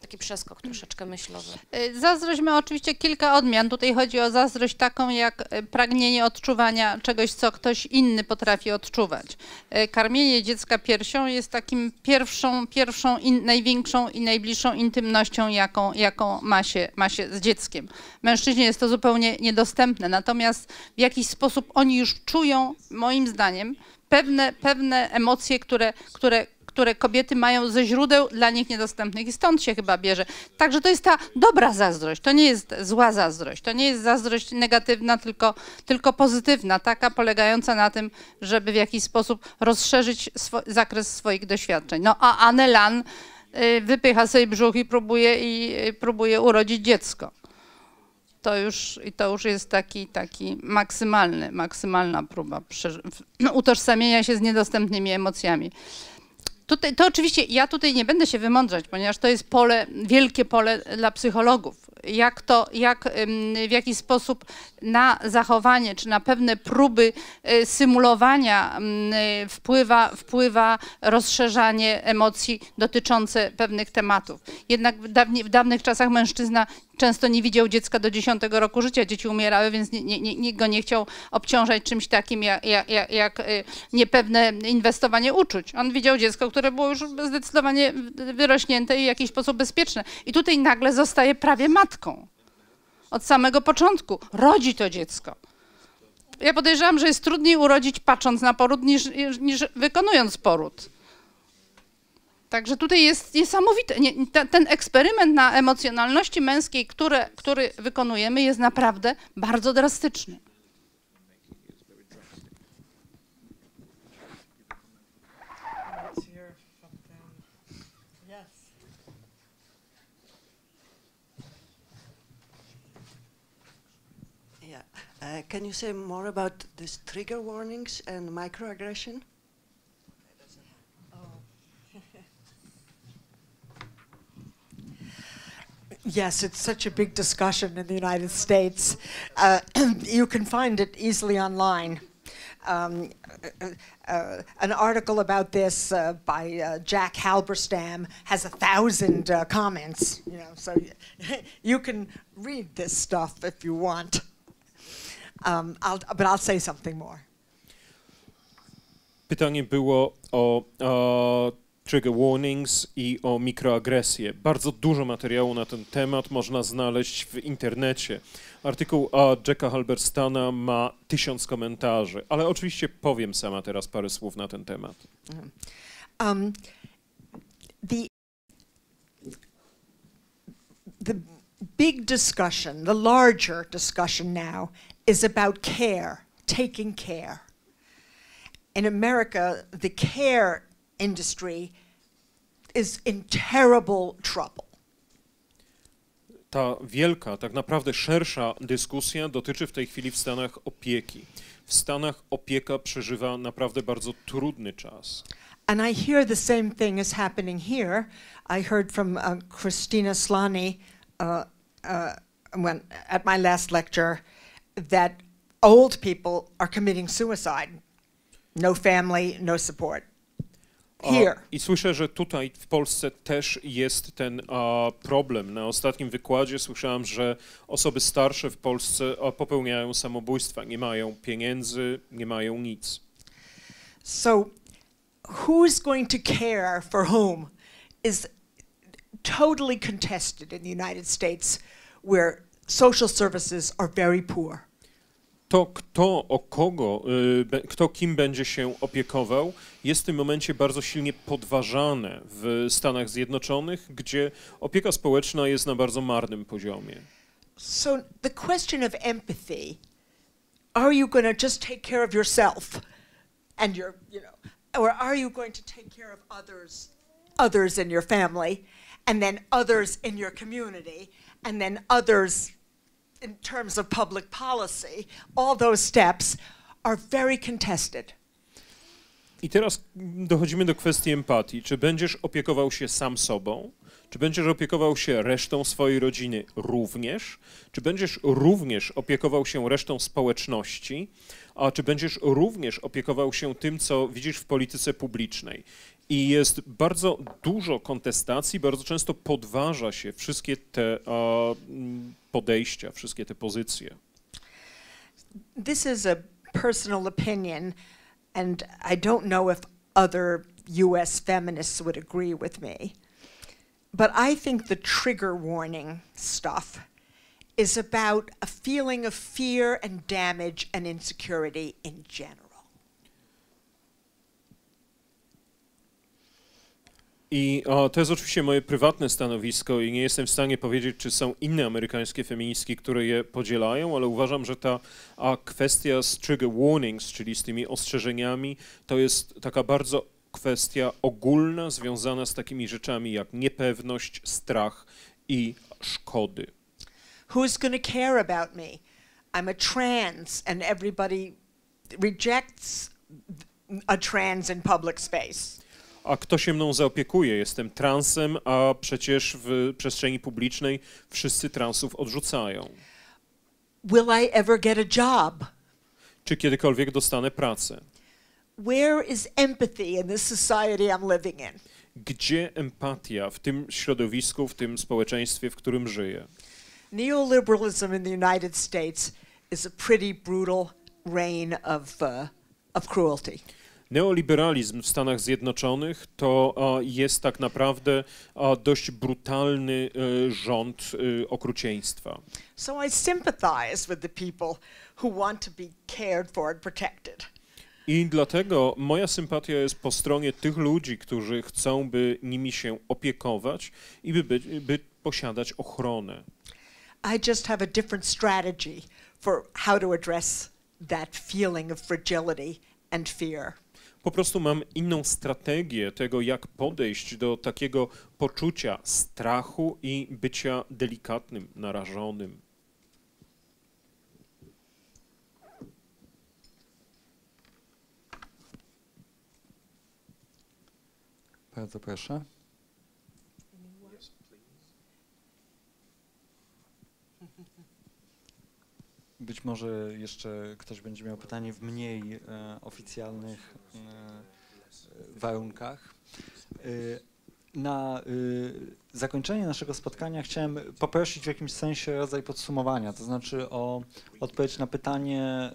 taki przeskok troszeczkę myślowy. Zazdrość ma oczywiście kilka odmian. Tutaj chodzi o zazdrość taką jak pragnienie odczuwania czegoś, co ktoś inny potrafi odczuwać. Karmienie dziecka piersią jest takim pierwszą, pierwszą in, największą i najbliższą intymnością, jaką, jaką ma się, ma się z dzieckiem. Mężczyźnie jest to zupełnie niedostępne, natomiast w jakiś sposób oni już czują, moim zdaniem, pewne, pewne emocje, które, które które kobiety mają ze źródeł dla nich niedostępnych i stąd się chyba bierze. Także to jest ta dobra zazdrość, to nie jest zła zazdrość, to nie jest zazdrość negatywna, tylko, tylko pozytywna, taka polegająca na tym, żeby w jakiś sposób rozszerzyć swo- zakres swoich doświadczeń. No a Anelan wypycha sobie brzuch i próbuje, i próbuje urodzić dziecko. To już, i to już jest taki, taki maksymalny, maksymalna próba utożsamienia się z niedostępnymi emocjami. Tutaj, to oczywiście ja tutaj nie będę się wymądrzać, ponieważ to jest pole, wielkie pole dla psychologów. Jak to, jak, w jaki sposób na zachowanie czy na pewne próby symulowania wpływa, wpływa rozszerzanie emocji dotyczące pewnych tematów. Jednak w, dawni, w dawnych czasach mężczyzna często nie widział dziecka do dziesiątego roku życia, dzieci umierały, więc nie, nie, nikt go nie chciał obciążać czymś takim jak, jak, jak niepewne inwestowanie uczuć. On widział dziecko, które było już zdecydowanie wyrośnięte i w jakiś sposób bezpieczne. I tutaj nagle zostaje prawie matką. Od samego początku rodzi to dziecko. Ja podejrzewam, że jest trudniej urodzić patrząc na poród niż, niż wykonując poród. Także tutaj jest niesamowite. Nie, ta, ten eksperyment na emocjonalności męskiej, które, który wykonujemy, jest naprawdę bardzo drastyczny. Yeah. Uh, can you say more about these trigger warnings and microaggression? Yes, it's such a big discussion in the United States. Uh, you can find it easily online. Um, uh, uh, an article about this uh, by uh, Jack Halberstam has a thousand uh, comments. You know, so you can read this stuff if you want. Um, I'll, but I'll say something more. Pytanie było o. o trigger warnings i o mikroagresję. Bardzo dużo materiału na ten temat można znaleźć w internecie. Artykuł Jacka Halberstana ma tysiąc komentarzy, ale oczywiście powiem sama teraz parę słów na ten temat. Um, the, the big discussion, the larger discussion now is about care, taking care. In America, the care industry is in terrible trouble. Ta wielka, tak naprawdę szersza dyskusja dotyczy w tej chwili w Stanach opieki. W Stanach opieka przeżywa naprawdę bardzo trudny czas. And I hear the same thing is happening here. I heard from uh, Christina Slani uh, uh, when at my last lecture that old people are committing suicide. No family, no support. O, i słyszę, że tutaj w Polsce też jest ten a, problem. Na ostatnim wykładzie słyszałam, że osoby starsze w Polsce a, popełniają samobójstwa, nie mają pieniędzy, nie mają nic. So who's going to care for whom is totally contested in the United States, where social services are very poor. To, kto o kogo, kto kim będzie się opiekował, jest w tym momencie bardzo silnie podważane w Stanach Zjednoczonych, gdzie opieka społeczna jest na bardzo marnym poziomie. So the question of empathy, are you going to just take care of yourself and your, you know, or are you going to take care of others, others in your family, and then others in your community, and then others in terms of public policy? All those steps are very contested. I teraz dochodzimy do kwestii empatii. Czy będziesz opiekował się sam sobą? Czy będziesz opiekował się resztą swojej rodziny również? Czy będziesz również opiekował się resztą społeczności? A czy będziesz również opiekował się tym, co widzisz w polityce publicznej? I jest bardzo dużo kontestacji, bardzo często podważa się wszystkie te podejścia, wszystkie te pozycje. This is a personal opinion, and I don't know if other U S feminists would agree with me. But I think the trigger warning stuff is about a feeling of fear and damage and insecurity in general. I o, to jest oczywiście moje prywatne stanowisko i nie jestem w stanie powiedzieć, czy są inne amerykańskie feministki, które je podzielają, ale uważam, że ta a kwestia z trigger warnings, czyli z tymi ostrzeżeniami, to jest taka bardzo kwestia ogólna, związana z takimi rzeczami jak niepewność, strach i szkody. Who's gonna care about me? I'm a trans and everybody rejects a trans in public space. A kto się mną zaopiekuje? Jestem transem, a przecież w przestrzeni publicznej wszyscy transów odrzucają. Will I ever get a job? Czy kiedykolwiek dostanę pracę? Where is empathy in this society I'm living in? Gdzie empatia w tym środowisku, w tym społeczeństwie, w którym żyję? Neoliberalism in the United States is a pretty brutal reign of, uh, of cruelty. Neoliberalizm w Stanach Zjednoczonych to a, jest tak naprawdę a, dość brutalny e, rząd e, okrucieństwa. So I sympathize with the people who want to be cared for and protected. I dlatego moja sympatia jest po stronie tych ludzi, którzy chcą, by nimi się opiekować i by, by, by posiadać ochronę. I just have a different strategy for how to address that feeling of fragility and fear. Po prostu mam inną strategię tego, jak podejść do takiego poczucia strachu i bycia delikatnym, narażonym. Bardzo proszę. Być może jeszcze ktoś będzie miał pytanie w mniej e, oficjalnych e, warunkach. E, na e, zakończenie naszego spotkania chciałem poprosić w jakimś sensie rodzaj podsumowania, to znaczy o odpowiedź na pytanie, e,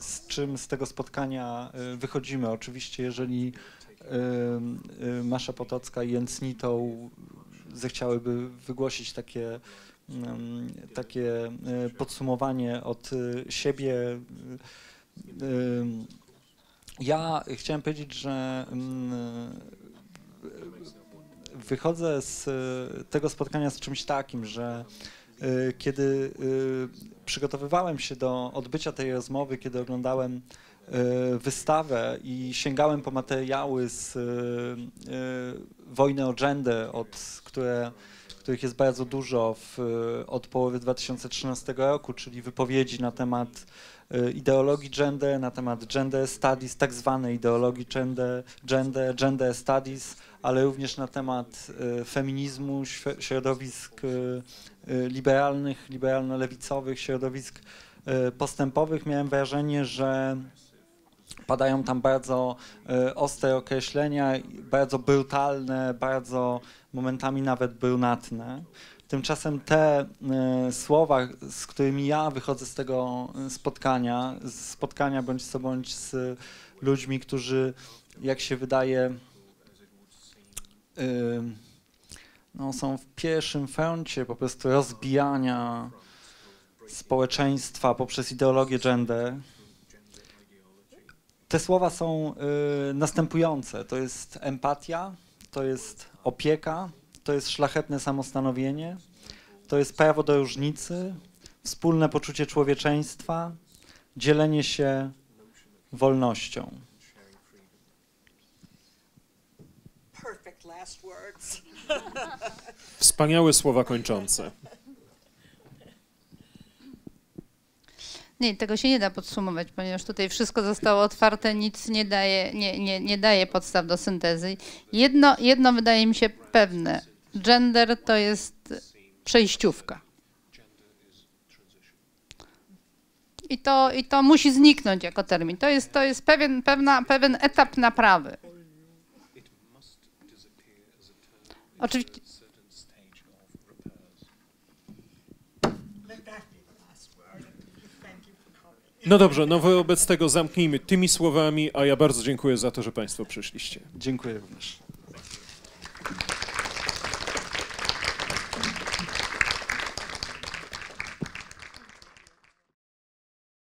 z czym z tego spotkania e, wychodzimy. Oczywiście, jeżeli e, Masza Potocka i Ann Snitow zechciałyby wygłosić takie takie podsumowanie od siebie. Ja chciałem powiedzieć, że wychodzę z tego spotkania z czymś takim, że kiedy przygotowywałem się do odbycia tej rozmowy, kiedy oglądałem wystawę i sięgałem po materiały z wojny o gender, od które których jest bardzo dużo w, od połowy dwa tysiące trzynastego roku, czyli wypowiedzi na temat ideologii gender, na temat gender studies, tak zwanej ideologii gender, gender, gender studies, ale również na temat feminizmu, środowisk liberalnych, liberalno-lewicowych, środowisk postępowych. Miałem wrażenie, że padają tam bardzo ostre określenia, bardzo brutalne, bardzo momentami nawet brunatne. Tymczasem te y, słowa, z którymi ja wychodzę z tego spotkania, z spotkania bądź co bądź z ludźmi, którzy, jak się wydaje, y, no, są w pierwszym froncie po prostu rozbijania społeczeństwa poprzez ideologię gender. Te słowa są y, następujące. To jest empatia, to jest opieka, to jest szlachetne samostanowienie, to jest prawo do różnicy, wspólne poczucie człowieczeństwa, dzielenie się wolnością. Wspaniałe słowa kończące. Nie, tego się nie da podsumować, ponieważ tutaj wszystko zostało otwarte, nic nie daje, nie, nie, nie daje podstaw do syntezy. Jedno, jedno wydaje mi się pewne. Gender to jest przejściówka. I to, i to musi zniknąć jako termin. To jest, to jest pewien, pewna, pewien etap naprawy. Oczywiście. No dobrze, no wobec tego zamknijmy tymi słowami, a ja bardzo dziękuję za to, że Państwo przyszliście. Dziękuję również.